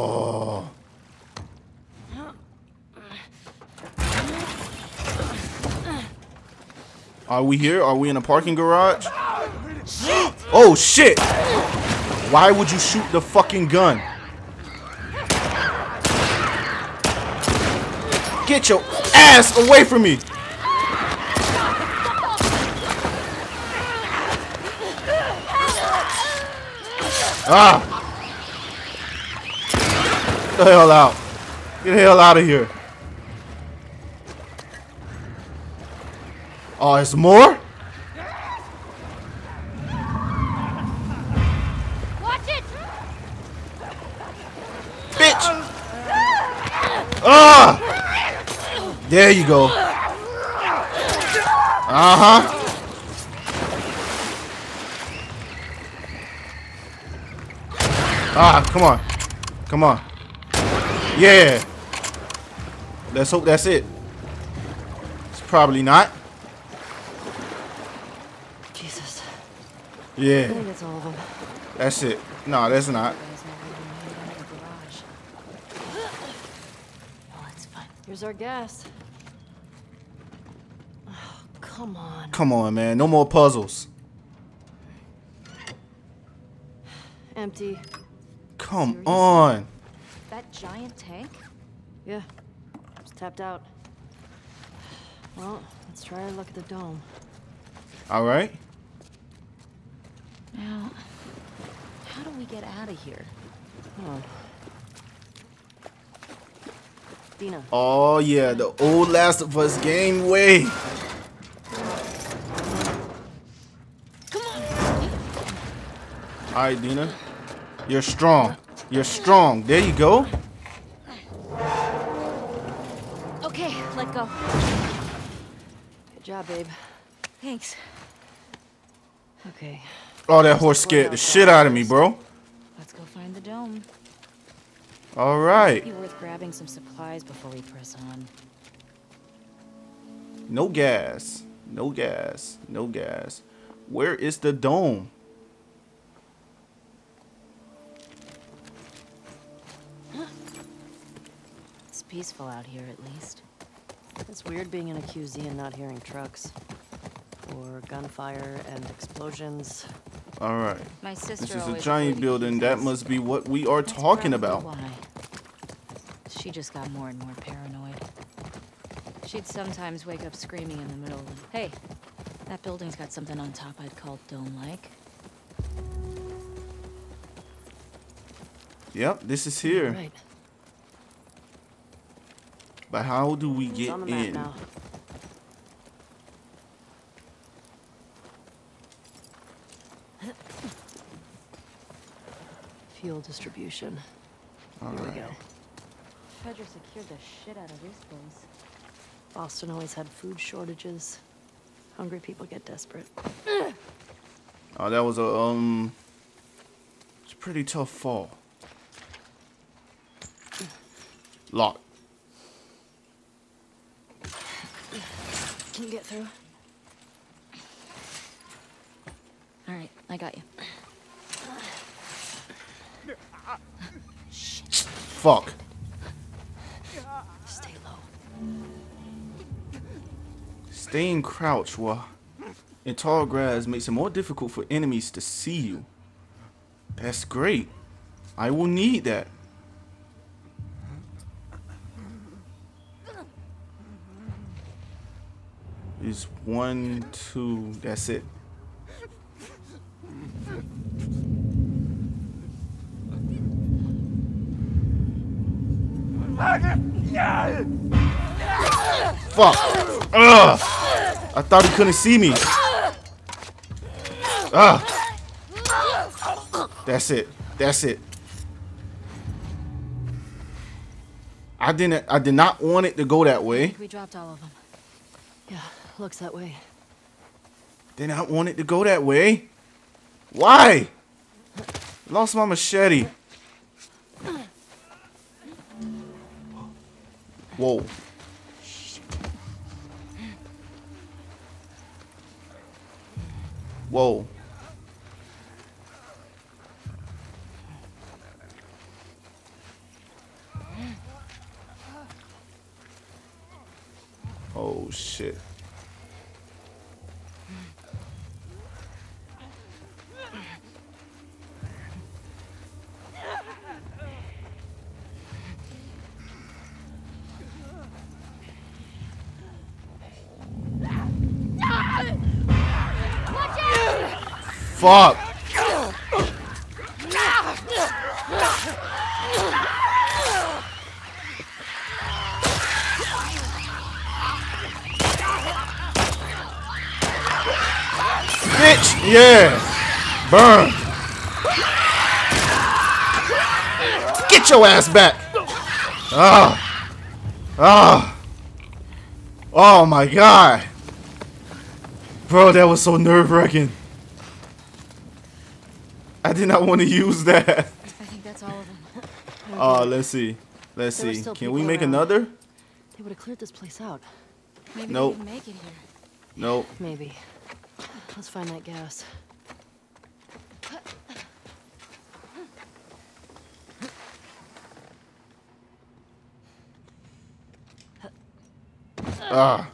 Are we here? Are we in a parking garage? Oh shit! Why would you shoot the fucking gun? Get your ass away from me! Ah! Get the hell out. Get the hell out of here. Oh, it's more? Watch it. Bitch! Ah! There you go. Uh-huh. Ah, come on. Come on. Yeah. Let's hope that's it. It's probably not. Jesus. Yeah. I think that's all of them. That's it. No, that's not. Well, that's fine. Here's our gas. Oh, come on. Come on, man. No more puzzles. Empty. Come Seriously? on. That giant tank? Yeah. It's tapped out. Well, let's try our luck at the dome. All right. Now, how do we get out of here? Oh. Dina. Oh, yeah. The old Last of Us game way. Come on. All right, Dina. You're strong. You're strong. There you go. Okay, let go. Good job, babe. Thanks. Okay. Oh, that horse scared the shit out of me, bro. Let's go find the dome. All right. It'd be worth grabbing some supplies before we press on. No gas. No gas. No gas. Where is the dome? Peaceful out here, at least. It's weird being in a Q Z and not hearing trucks or gunfire and explosions. All right. My sister this is a giant building. That must be what we are That's talking about. Why. She just got more and more paranoid. She'd sometimes wake up screaming in the middle of the... Hey, that building's got something on top I'd call dome-like. Yep, this is here. Right. But how do we get in? Fuel distribution. All Here right. we go. FEDRA secured the shit out of this place. Boston always had food shortages. Hungry people get desperate. Oh, that was a um. It's a pretty tough fall. Locked. Can you get through? All right, I got you. Shit. Fuck. Stay low. Staying crouched while in tall grass makes it more difficult for enemies to see you. That's great. I will need that. Is one, two, that's it. Fuck. Ugh. I thought he couldn't see me. Ugh. That's it. That's it. I didn't I did not want it to go that way. We dropped all of them. Yeah. Looks that way. Did not want it to go that way. Why? Lost my machete. Whoa. Whoa. Oh shit. fuck? Bitch, yeah. Burn. Get your ass back. Ah. Oh. Ah. Oh. Oh my god. Bro, that was so nerve-wracking. I did not want to use that. I think that's all of them. Oh, let's see. Let's see. Can we make another? They would have cleared this place out. Maybe nope. we can make it here. Nope. Maybe. Let's find that gas. Ah.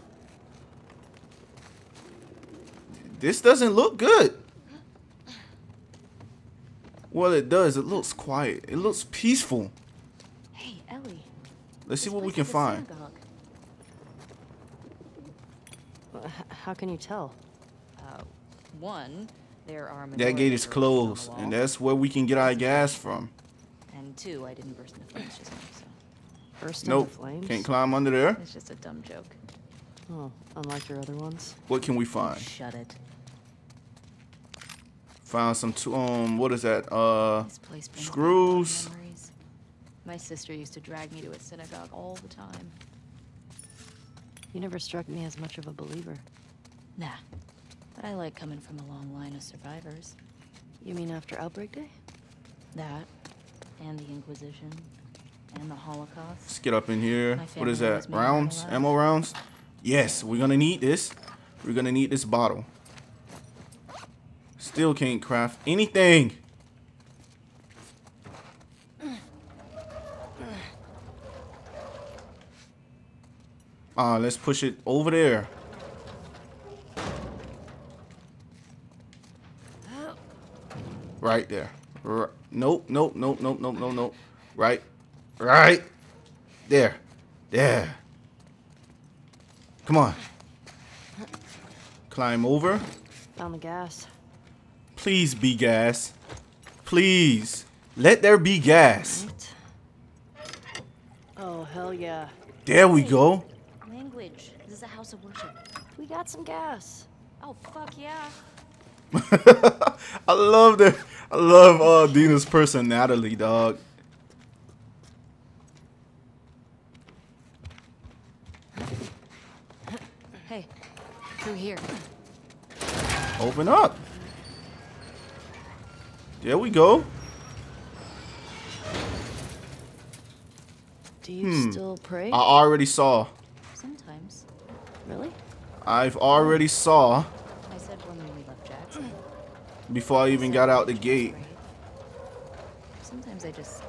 This doesn't look good. Well, it does. It looks quiet. It looks peaceful. Hey, Ellie. Let's see what we can find. Well, how can you tell? Uh, one, there are that gate is closed, and that's where we can get our gas from. And two, I didn't burst in the flames. Just so. Burst nope. in the flames? Can't climb under there. It's just a dumb joke. Oh, unlike your other ones. What can we find? Shut it. Found some two, um, what is that? Uh, screws. My sister used to drag me to a synagogue all the time. You never struck me as much of a believer. Nah, but I like coming from a long line of survivors. You mean after Outbreak Day? That, and the Inquisition, and the Holocaust. Let's get up in here. What is that? Rounds? Ammo rounds? Yes, we're gonna need this. We're gonna need this bottle. Still can't craft anything. Ah, uh, let's push it over there. Right there. R nope, nope, nope, nope, nope, nope, nope. Right, right, there, there. Come on. Climb over. Found the gas. Please be gas. Please. Let there be gas. Right. Oh, hell yeah. There we go. Language. This is a house of worship. We got some gas. Oh, fuck yeah. I love that. I love uh, Dina's personality, dog. Hey, through here. Open up. There we go. Do you hmm. still pray? I already saw. Sometimes. Really? I've already saw. I said when we left Jackson. Before I even got out the gate. Sometimes I just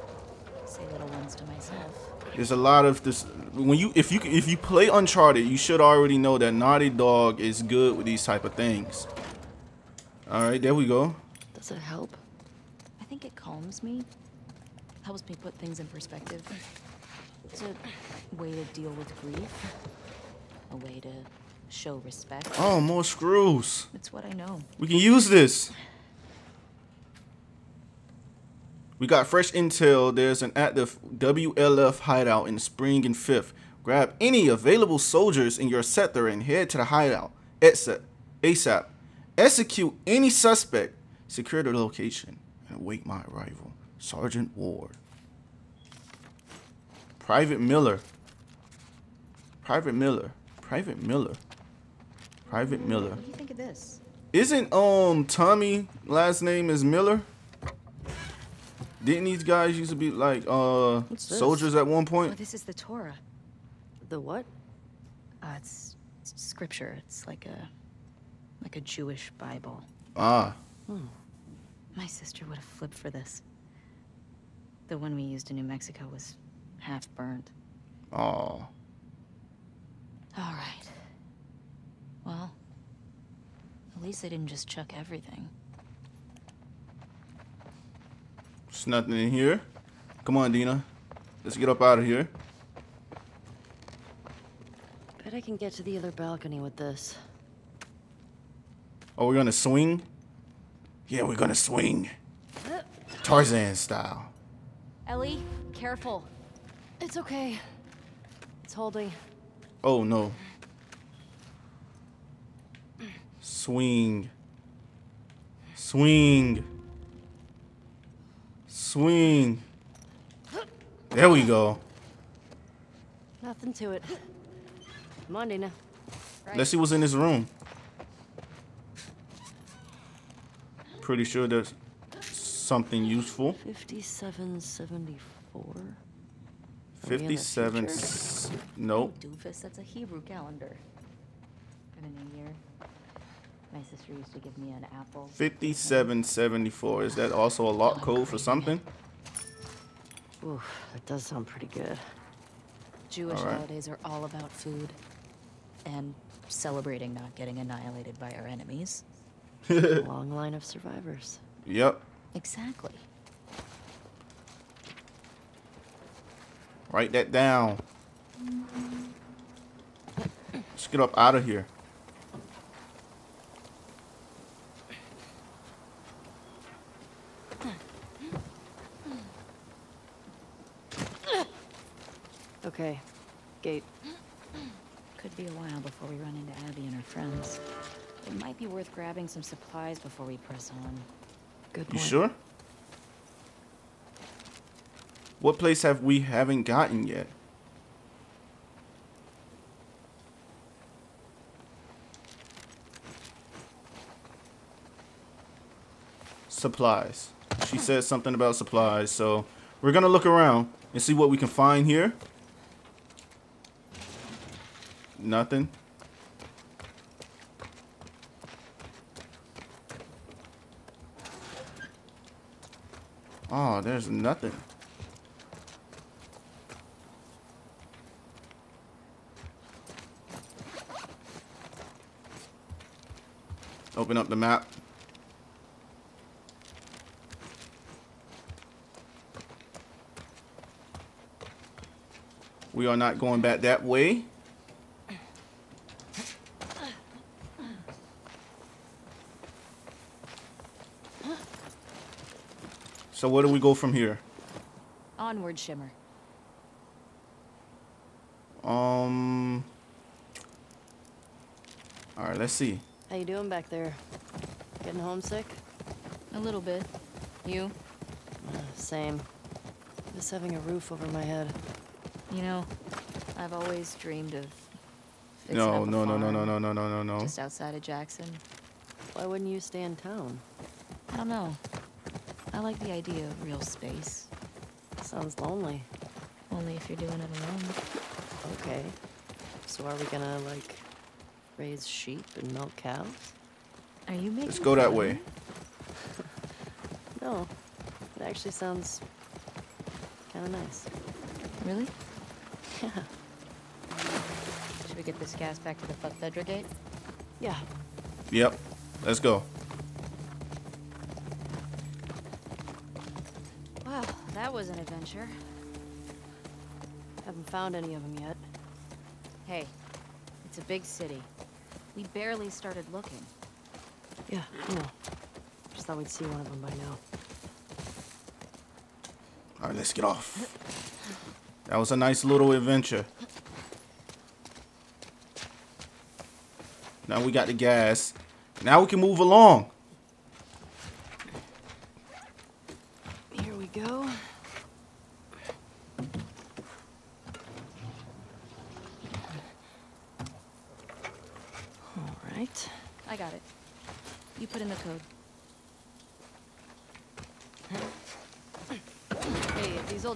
say little ones to myself. There's a lot of this. When you, if you, if you play Uncharted, you should already know that Naughty Dog is good with these type of things. All right, there we go. Does it help? I think it calms me, helps me put things in perspective. It's a way to deal with grief, a way to show respect. Oh, more screws. It's what I know. We can use this. We got fresh intel. There's an active W L F hideout in Spring and Fifth. Grab any available soldiers in your sector and head to the hideout ASAP. Execute any suspect. Secure the location. Await my arrival. Sergeant Ward. Private Miller. Private Miller. Private Miller. Private Miller. What do you think of this? Isn't um Tommy last name is Miller? Didn't these guys used to be like uh soldiers at one point? Oh, this is the Torah. The what? Uh, it's, it's scripture. It's like a like a Jewish Bible. Ah. Hmm. My sister would have flipped for this. The one we used in New Mexico was half burned. Oh. All right. Well, at least they didn't just chuck everything. There's nothing in here. Come on, Dina. Let's get up out of here. Bet I can get to the other balcony with this. Oh, we're gonna swing? Yeah, we're gonna swing. Tarzan style. Ellie, careful. It's okay. It's holding. Oh no. Swing. Swing. Swing. There we go. Nothing to it. Monday now. Right. Let's see what's in this room. Pretty sure there's something useful. fifty-seven seventy-four. fifty-seven. Nope. Oh, doofus, that's a Hebrew calendar. And in a year, my sister used to give me an apple. fifty-seven seventy-four. Is that also a lock code for something? Ooh, that does sound pretty good. Jewish all right. holidays are all about food and celebrating not getting annihilated by our enemies. A long line of survivors. Yep. Exactly. Write that down. Let's get up out of here. Okay, gate. Could be a while before we run into Abby and her friends. It might be worth grabbing some supplies before we press on. Good point. You sure? What place have we haven't gotten yet? Supplies. She said something about supplies, so we're gonna look around and see what we can find here. Nothing. Oh, there's nothing. Open up the map. We are not going back that way. So where do we go from here? Onward, Shimmer. Um. All right, let's see. How you doing back there? Getting homesick? A little bit. You? Uh, same. Just having a roof over my head. You know, I've always dreamed of fixing no, up a no, farm no, no, no, no, no, no, no, no. Just outside of Jackson. Why wouldn't you stay in town? I don't know. I like the idea of real space. Sounds lonely. Only if you're doing it alone. Okay. So are we gonna, like, raise sheep and milk cows? Are you making Let's go that way. No. It actually sounds kind of nice. Really? Yeah. Should we get this gas back to the FEDRA gate? Yeah. Yep. Let's go. That was an adventure. Haven't found any of them yet. Hey, it's a big city. We barely started looking. Yeah, you know. Just thought we'd see one of them by now. All right, let's get off. That was a nice little adventure. Now we got the gas. Now we can move along.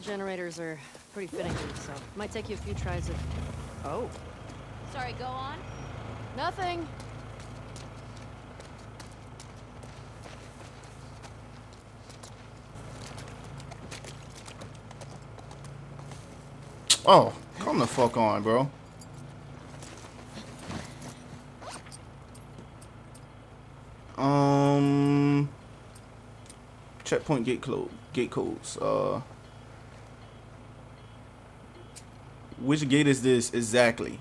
Generators are pretty finicky, so it might take you a few tries of... Oh. Sorry, go on. Nothing. Oh, come the fuck on, bro. Um... Checkpoint gate code. Gate codes. Uh... Which gate is this exactly?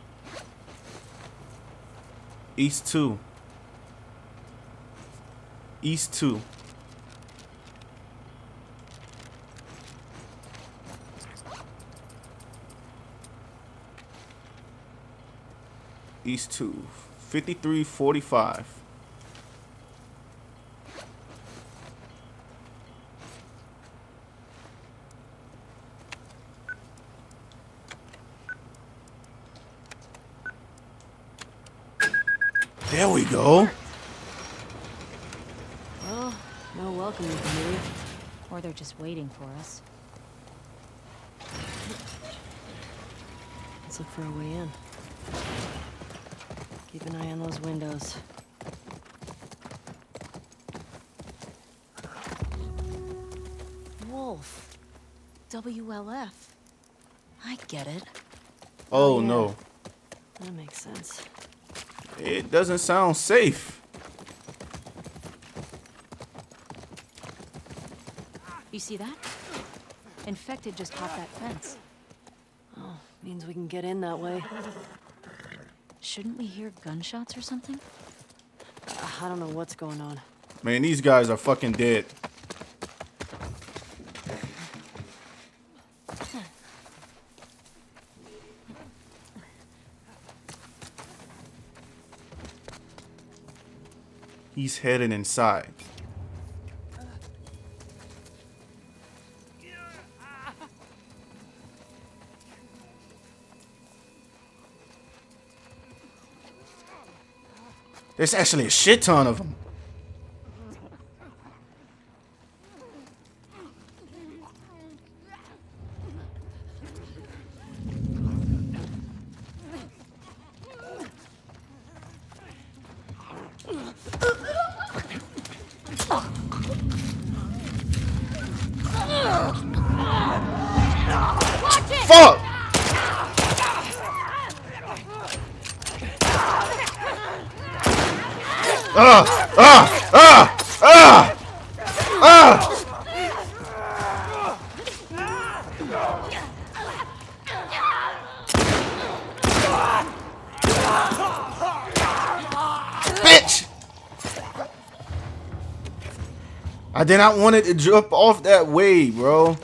East two. East two. East two. fifty-three forty-five. There we go. Well, no welcoming committee. Or they're just waiting for us. Let's look for a way in. Keep an eye on those windows. Wolf. W L F. I get it. Oh, oh yeah. No. That makes sense. It doesn't sound safe. You see that? Infected just popped that fence. Oh, means we can get in that way. Shouldn't we hear gunshots or something? Uh, I don't know what's going on. Man, these guys are fucking dead. He's headed inside. There's actually a shit ton of them. I did not want it to jump off that way, bro.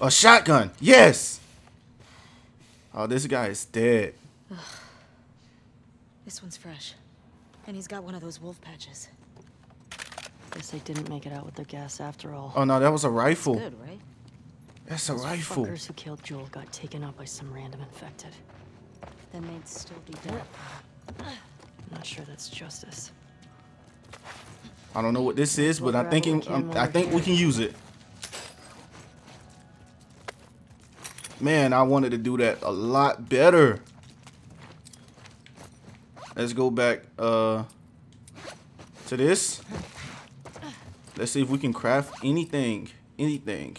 A shotgun. Yes. Oh, this guy is dead. Ugh. This one's fresh. And he's got one of those wolf patches. Guess they didn't make it out with the gas after all. Oh, no, that was a rifle. That's good, right? That's a those rifle. Fuckers who killed Joel got taken out by some random infected. Then they'd still be dead. I'm not sure that's justice. I don't know what this is, but I'm thinking, I'm, I think we can use it. Man, I wanted to do that a lot better. Let's go back uh, to this. Let's see if we can craft anything, anything.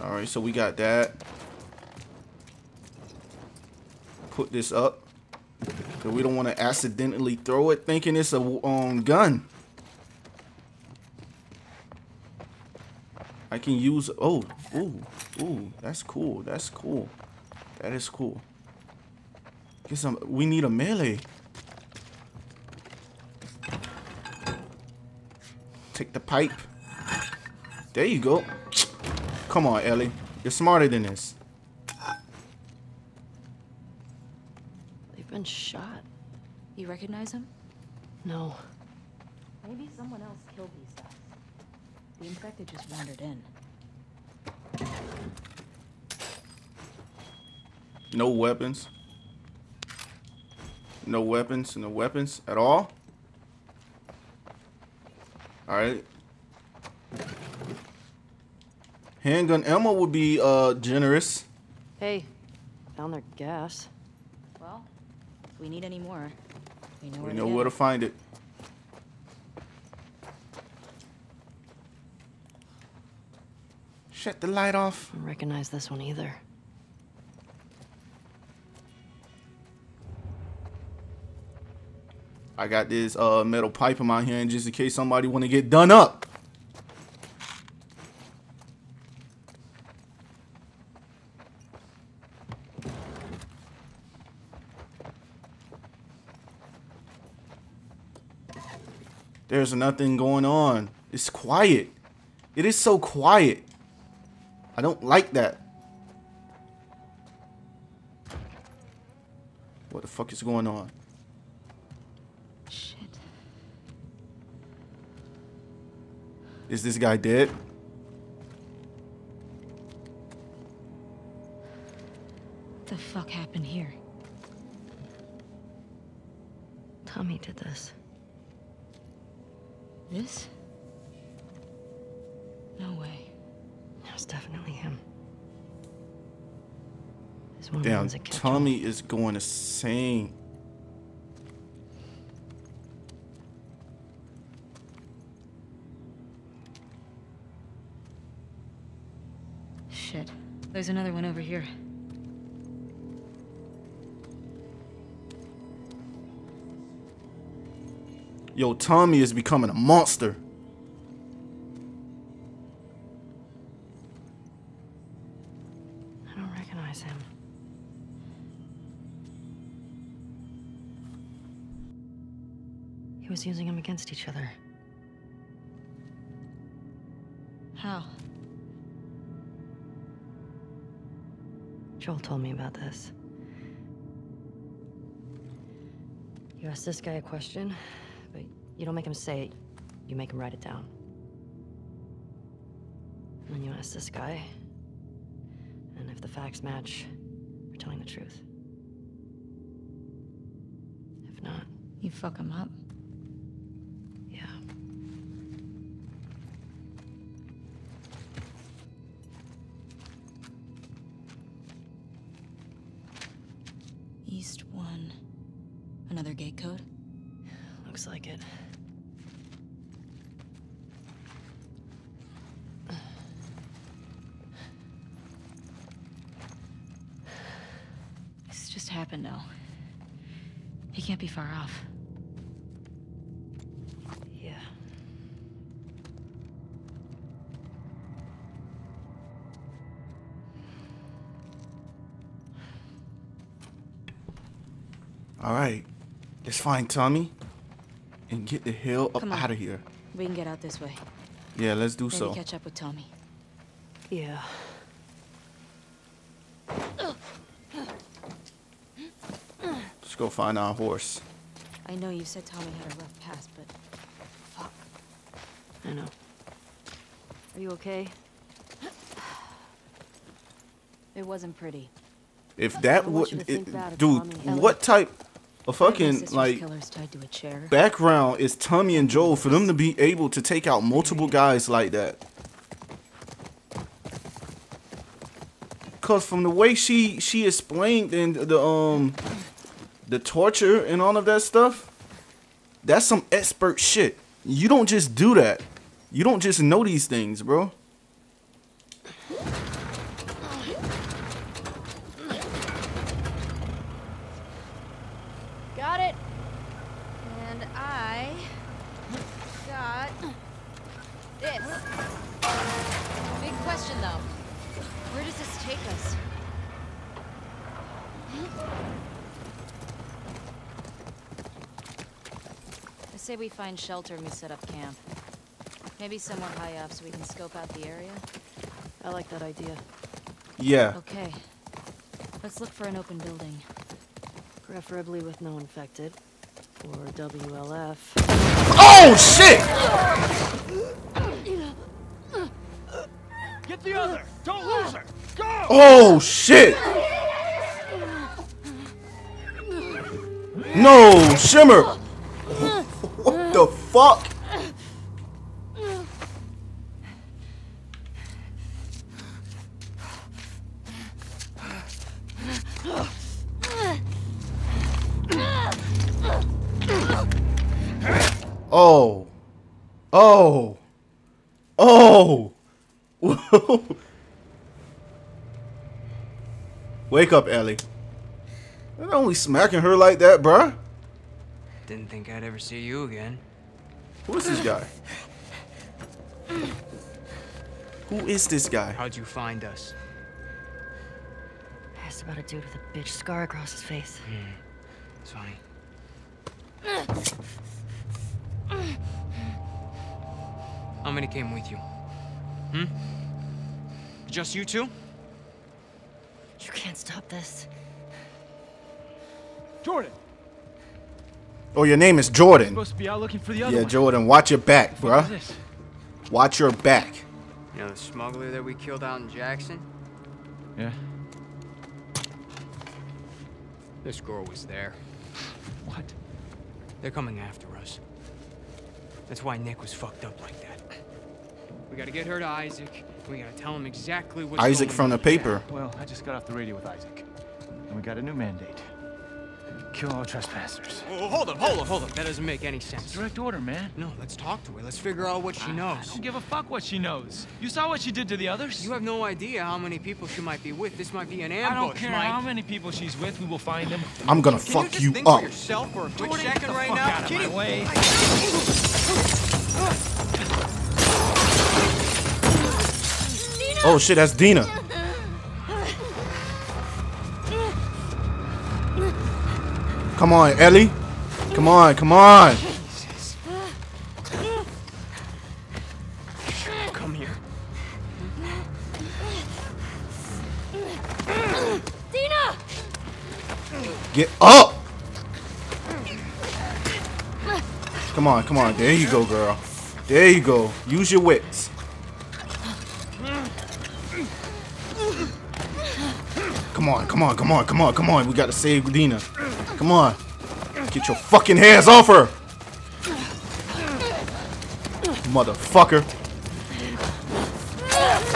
All right, so we got that. Put this up. We don't want to accidentally throw it thinking it's a um, gun. I can use, oh, ooh, ooh, that's cool, that's cool. That is cool. Get some, we need a melee. Take the pipe. There you go. Come on, Ellie. You're smarter than this. Been shot. You recognize him? No. Maybe someone else killed these guys. The infected just wandered in. No weapons. No weapons. No weapons at all. All right. Handgun ammo would be uh generous. Hey, found their gas. Well. If we need any more, we know, we where, know to where to find it. Shut the light off. I don't recognize this one either. I got this uh, metal pipe in my hand just in case somebody want to get done up. There's nothing going on. It's quiet. It is so quiet. I don't like that. What the fuck is going on? Shit. Is this guy dead? What the fuck happened here? Tommy did this. This? No way. That was definitely him. This one Damn, a Tommy is going insane. Shit. There's another one over here. Yo, Tommy is becoming a monster. I don't recognize him. He was using them against each other. How? Joel told me about this. You asked this guy a question. You don't make him say it, you make him write it down. And then you ask this guy, and if the facts match, we're telling the truth. If not... You fuck him up? Yeah. East one. Another gate code? Looks like it. This just happened, though. He can't be far off. Yeah. All right. Let's find Tommy and get the hell up out of here. We can get out this way. Yeah, let's do Maybe so. Catch up with Tommy. Yeah. Let's go find our horse. I know you said Tommy had a rough past, but fuck. I know. Are you okay? It wasn't pretty. If that would, dude, what type? A fucking, like, background is Tommy and Joel for them to be able to take out multiple guys like that. Cause from the way she she explained and the um the torture and all of that stuff, that's some expert shit. You don't just do that. You don't just know these things, bro. Say we find shelter and we set up camp. Maybe somewhere high up so we can scope out the area. I like that idea. Yeah. Okay. Let's look for an open building. Preferably with no infected. Or W L F. Oh shit! Get the other! Don't lose her! Go! Oh shit! No! Shimmer! The fuck? Oh. Oh. Oh. Wake up, Ellie. They're only smacking her like that, bruh. Didn't think I'd ever see you again. Who is this guy? Who is this guy? How'd you find us? I asked about a dude with a bitch scar across his face. Mm. It's funny. How many came with you? Hmm? Just you two? You can't stop this. Jordan. Oh, your name is Jordan. Supposed to be out looking for the other yeah, Jordan, one. Watch your back, bruh. Watch your back. You know the smuggler that we killed out in Jackson? Yeah. This girl was there. What? They're coming after us. That's why Nick was fucked up like that. We gotta get her to Isaac. We gotta tell him exactly what's going on. Isaac from the paper. Yeah. Well, I just got off the radio with Isaac. And we got a new mandate. Kill all trespassers. Oh, hold up, hold up, hold up. That doesn't make any sense. Direct order, man. No, let's talk to her. Let's figure out what she knows. I don't give a fuck what she knows. You saw what she did to the others? You have no idea how many people she might be with. This might be an ambush, I don't care Mike. How many people she's with. We will find them. I'm gonna Can fuck you, you think up. For yourself for a quick Jordan, second right now? Out of my way. Oh shit, that's Dina. Come on, Ellie. Come on, come on. Jesus. Come here. Dina! Get up! Come on, come on. There you go, girl. There you go. Use your wits. Come on, come on, come on, come on, come on. We gotta save Dina. Come on. Get your fucking hands off her. Motherfucker.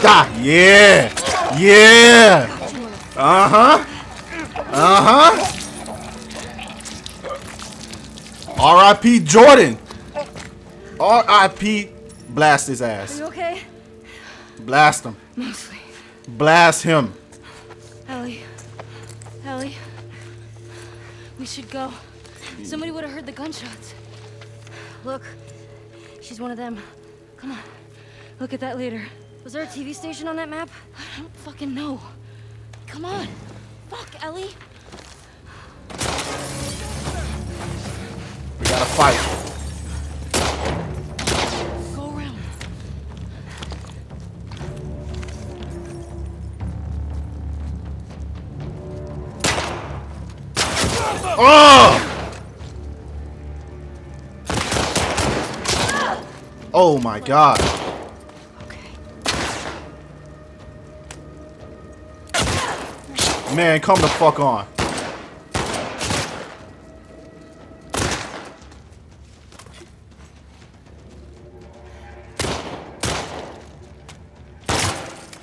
Die. Yeah. Yeah. Uh-huh. Uh-huh. R I P Jordan. R I P Blast his ass. Are you okay? Blast him. Mostly. Blast him. Ellie. Ellie. We should go. Somebody would have heard the gunshots. Look, she's one of them. Come on, look at that leader. Was there a T V station on that map? I don't fucking know. Come on. Fuck, Ellie. We gotta fight. Go around. Oh! Oh my god. Okay. Man, come the fuck on.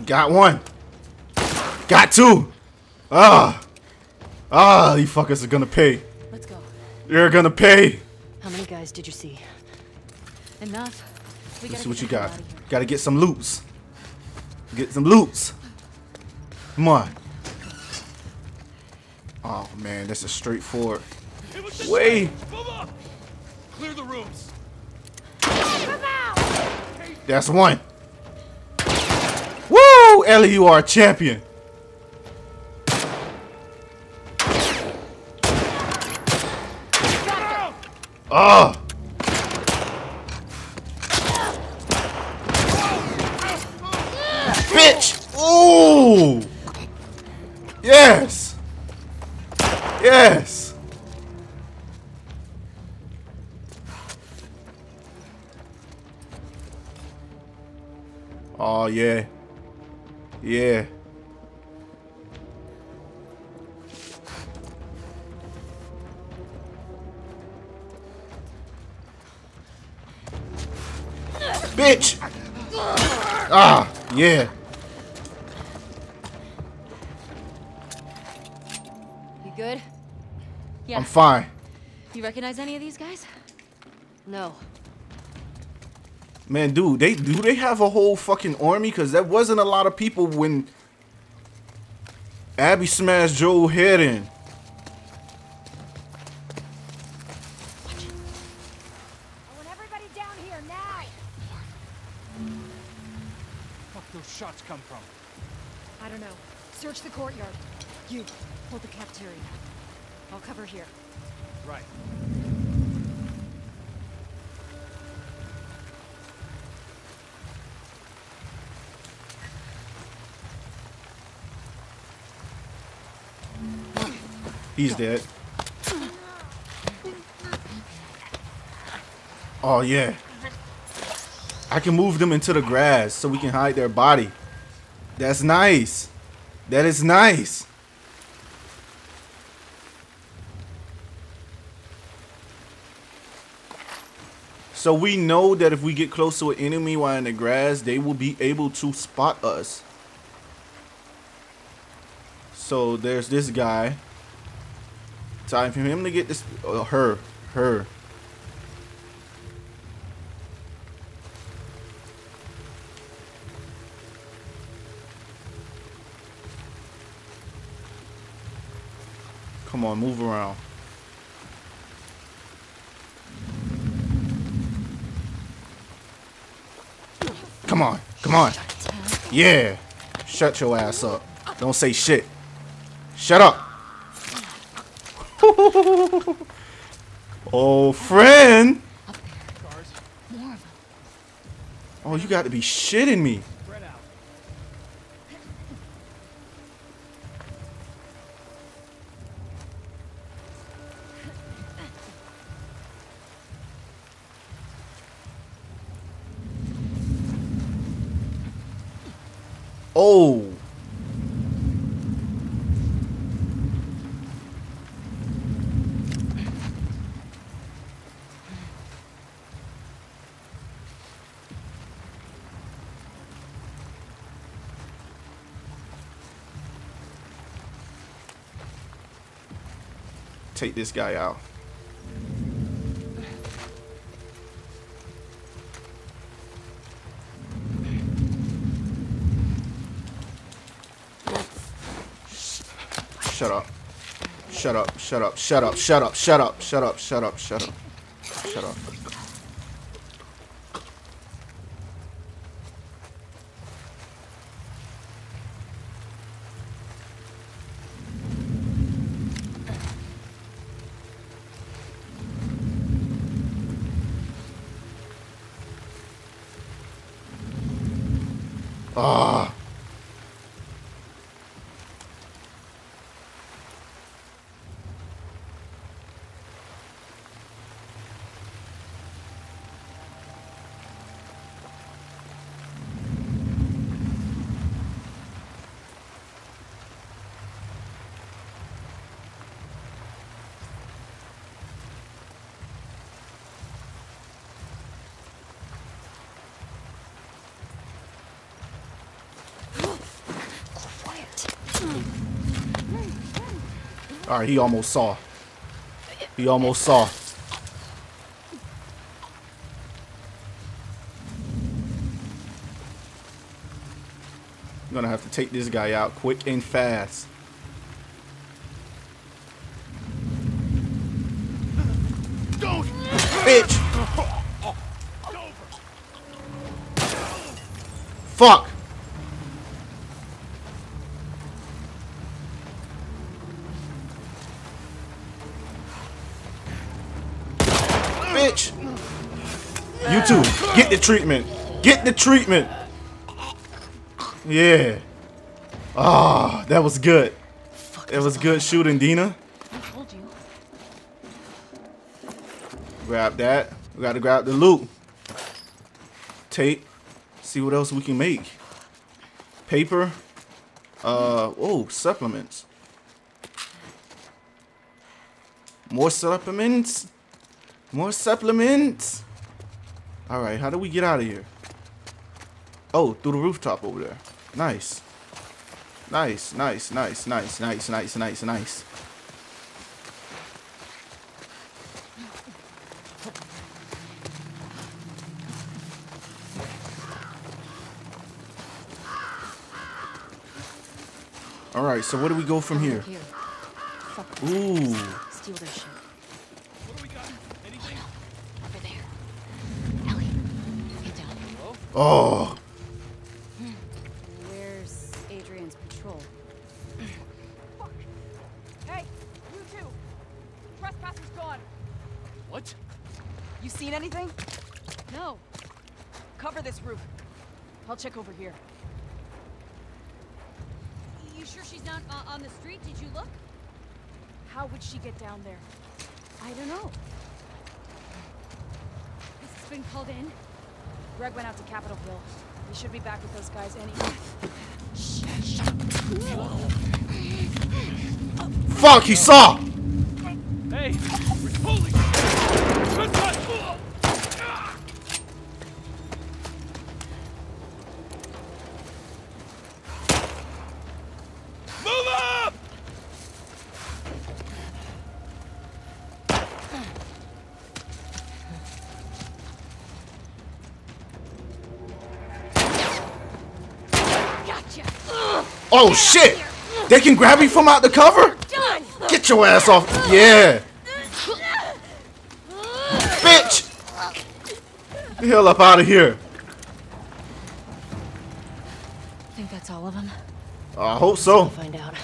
Got one. Got two. Ah. Ah, you fuckers are gonna pay. Let's go. You're gonna pay. How many guys did you see? Enough. We Let's see what you got. Gotta get some loops. Get some loops. Come on. Oh man, this is straightforward. Wait. Clear the rooms. That's one. Woo! Ellie, you are a champion. Oh! Bitch! Ooh! Yes! Yes! Oh, yeah. Yeah. Bitch! Ah, yeah. You good? Yeah. I'm fine. You recognize any of these guys? No. Man, dude, they do they have a whole fucking army? Cause there wasn't a lot of people when Abby smashed Joel's head in. Shots come from? I don't know. Search the courtyard. You hold the cafeteria. I'll cover here. Right. He's dead. Oh yeah. I can move them into the grass so we can hide their body. That's nice. That is nice. So we know that if we get close to an enemy while in the grass, they will be able to spot us. So there's this guy. Time for him to get this. Uh, her. Her. Come on, move around. Come on, come on. Yeah. Shut your ass up. Don't say shit. Shut up. Oh, friend. Oh, you got to be shitting me. Oh. Take this guy out. Shut up. Shut up. Shut up. Shut up. Shut up. Shut up. Shut up. Shut up. Shut up. Shut up. Ah. All right, he almost saw. He almost saw. I'm gonna have to take this guy out quick and fast. Don't, bitch. Fuck. You too. Get the treatment. Get the treatment. Yeah. Ah, oh, that was good. It was good shooting, Dina. Grab that. We gotta grab the loot. Tape. See what else we can make. Paper. Uh oh, supplements. More supplements. More supplements. All right, how do we get out of here? Oh, through the rooftop over there. Nice. Nice, nice, nice, nice, nice, nice, nice, nice. All right, so where do we go from here? Ooh. Oh. Where's Adrian's patrol? Fuck. Hey, you two. Trespasser's gone. What? You seen anything? No. Cover this roof. I'll check over here. You sure she's not uh, on the street? Did you look? How would she get down there? I don't know. This is F been called in? Greg went out to Capitol Hill. We should be back with those guys anyway. Shh, shh. Fuck, he saw! Hey, we're totally good touch! Move up! Gotcha. Oh shit! They can grab me from out the cover? Get your ass off. Yeah. Bitch. Get the hell up out of here. I think that's all of them. I hope so. We'll find out.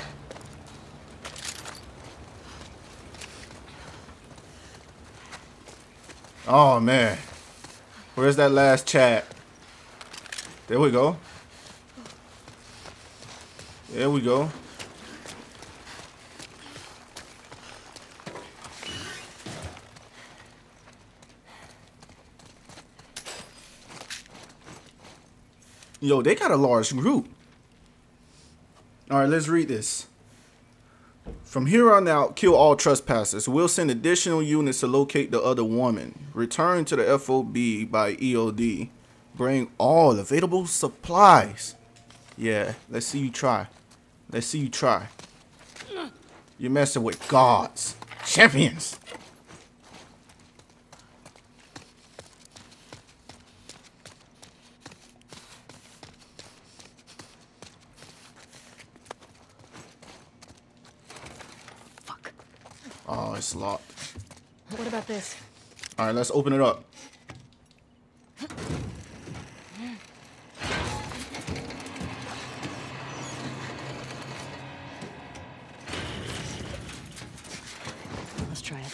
Oh man. Where's that last chat? There we go. There we go. Yo, they got a large group. All right, let's read this. From here on out, kill all trespassers. We'll send additional units to locate the other woman. Return to the F O B by E O D. Bring all available supplies. Yeah, let's see you try. Let's see you try. You're messing with gods. Champions. Oh, it's locked. What about this? All right, let's open it up. Let's try it.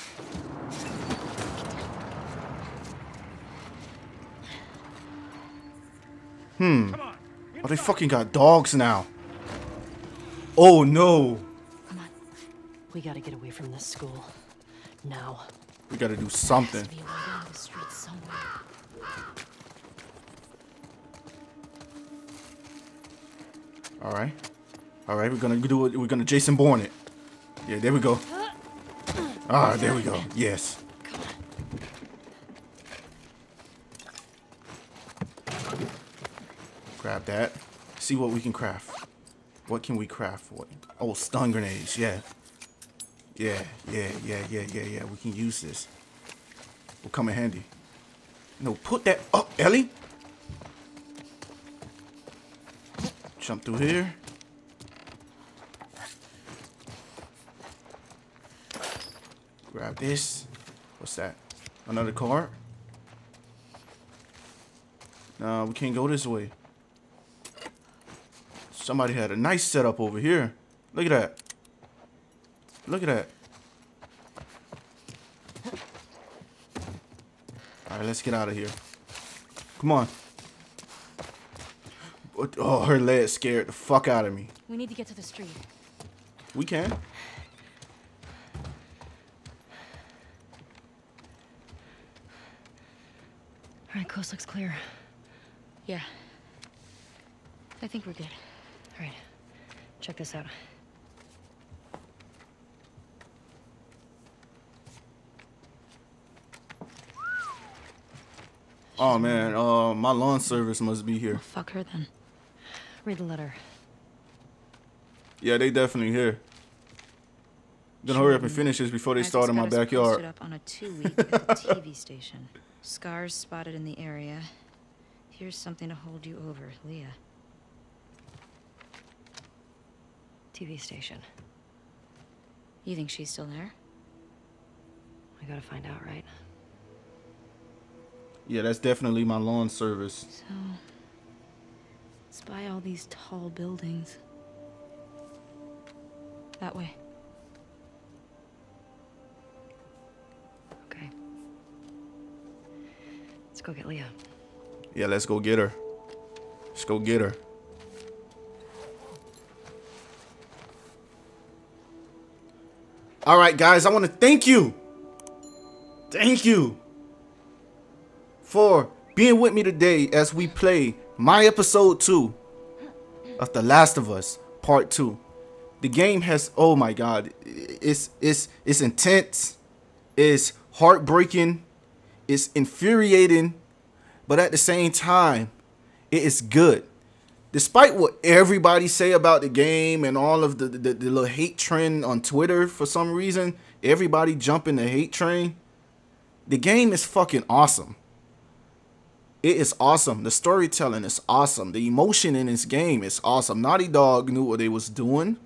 Hmm. Oh, they fucking got dogs now. Oh, no. We gotta get away from this school. Now. We gotta do something. Alright. Alright, we're gonna do it. We're gonna Jason Bourne it. Yeah, there we go. Ah, there we go. Yes. Grab that. See what we can craft. What can we craft for it? Oh, stun grenades. Yeah. Yeah, yeah, yeah, yeah, yeah, yeah. We can use this. Will come in handy. No, put that up, Ellie. Jump through here. Grab this. What's that? Another card? No, we can't go this way. Somebody had a nice setup over here. Look at that. Look at that. Alright, let's get out of here. Come on. Oh, her leg scared the fuck out of me. We need to get to the street. We can. Alright, coast looks clear. Yeah. I think we're good. Alright, check this out. Oh man, uh, my lawn service must be here. Well, fuck her then. Read the letter. Yeah, they definitely here. Then hurry up and finish this before they start in my backyard. Up on a two-week T V station. Scars spotted in the area. Here's something to hold you over, Leah. T V station. You think she's still there? We gotta find out, right? Yeah, that's definitely my lawn service. So, it's by all these tall buildings. That way. Okay. Let's go get Leah. Yeah, let's go get her. Let's go get her. All right, guys, I want to thank you. Thank you. for being with me today as we play my episode two of The Last of Us Part two. The game has, oh my god, it's it's it's intense, it's heartbreaking, it's infuriating, but at the same time, it is good. Despite what everybody say about the game and all of the, the, the little hate trend on Twitter for some reason, everybody jumping the hate train, the game is fucking awesome. It is awesome. The storytelling is awesome. The emotion in this game is awesome. Naughty Dog knew what they was doing.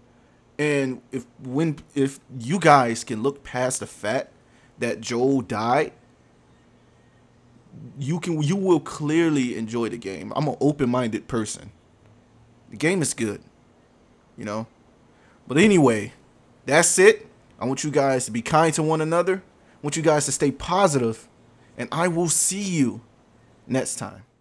And if when if you guys can look past the fact that Joel died, you can you will clearly enjoy the game. I'm an open-minded person. The game is good, you know. But anyway, that's it. I want you guys to be kind to one another. I want you guys to stay positive, and I will see you next time.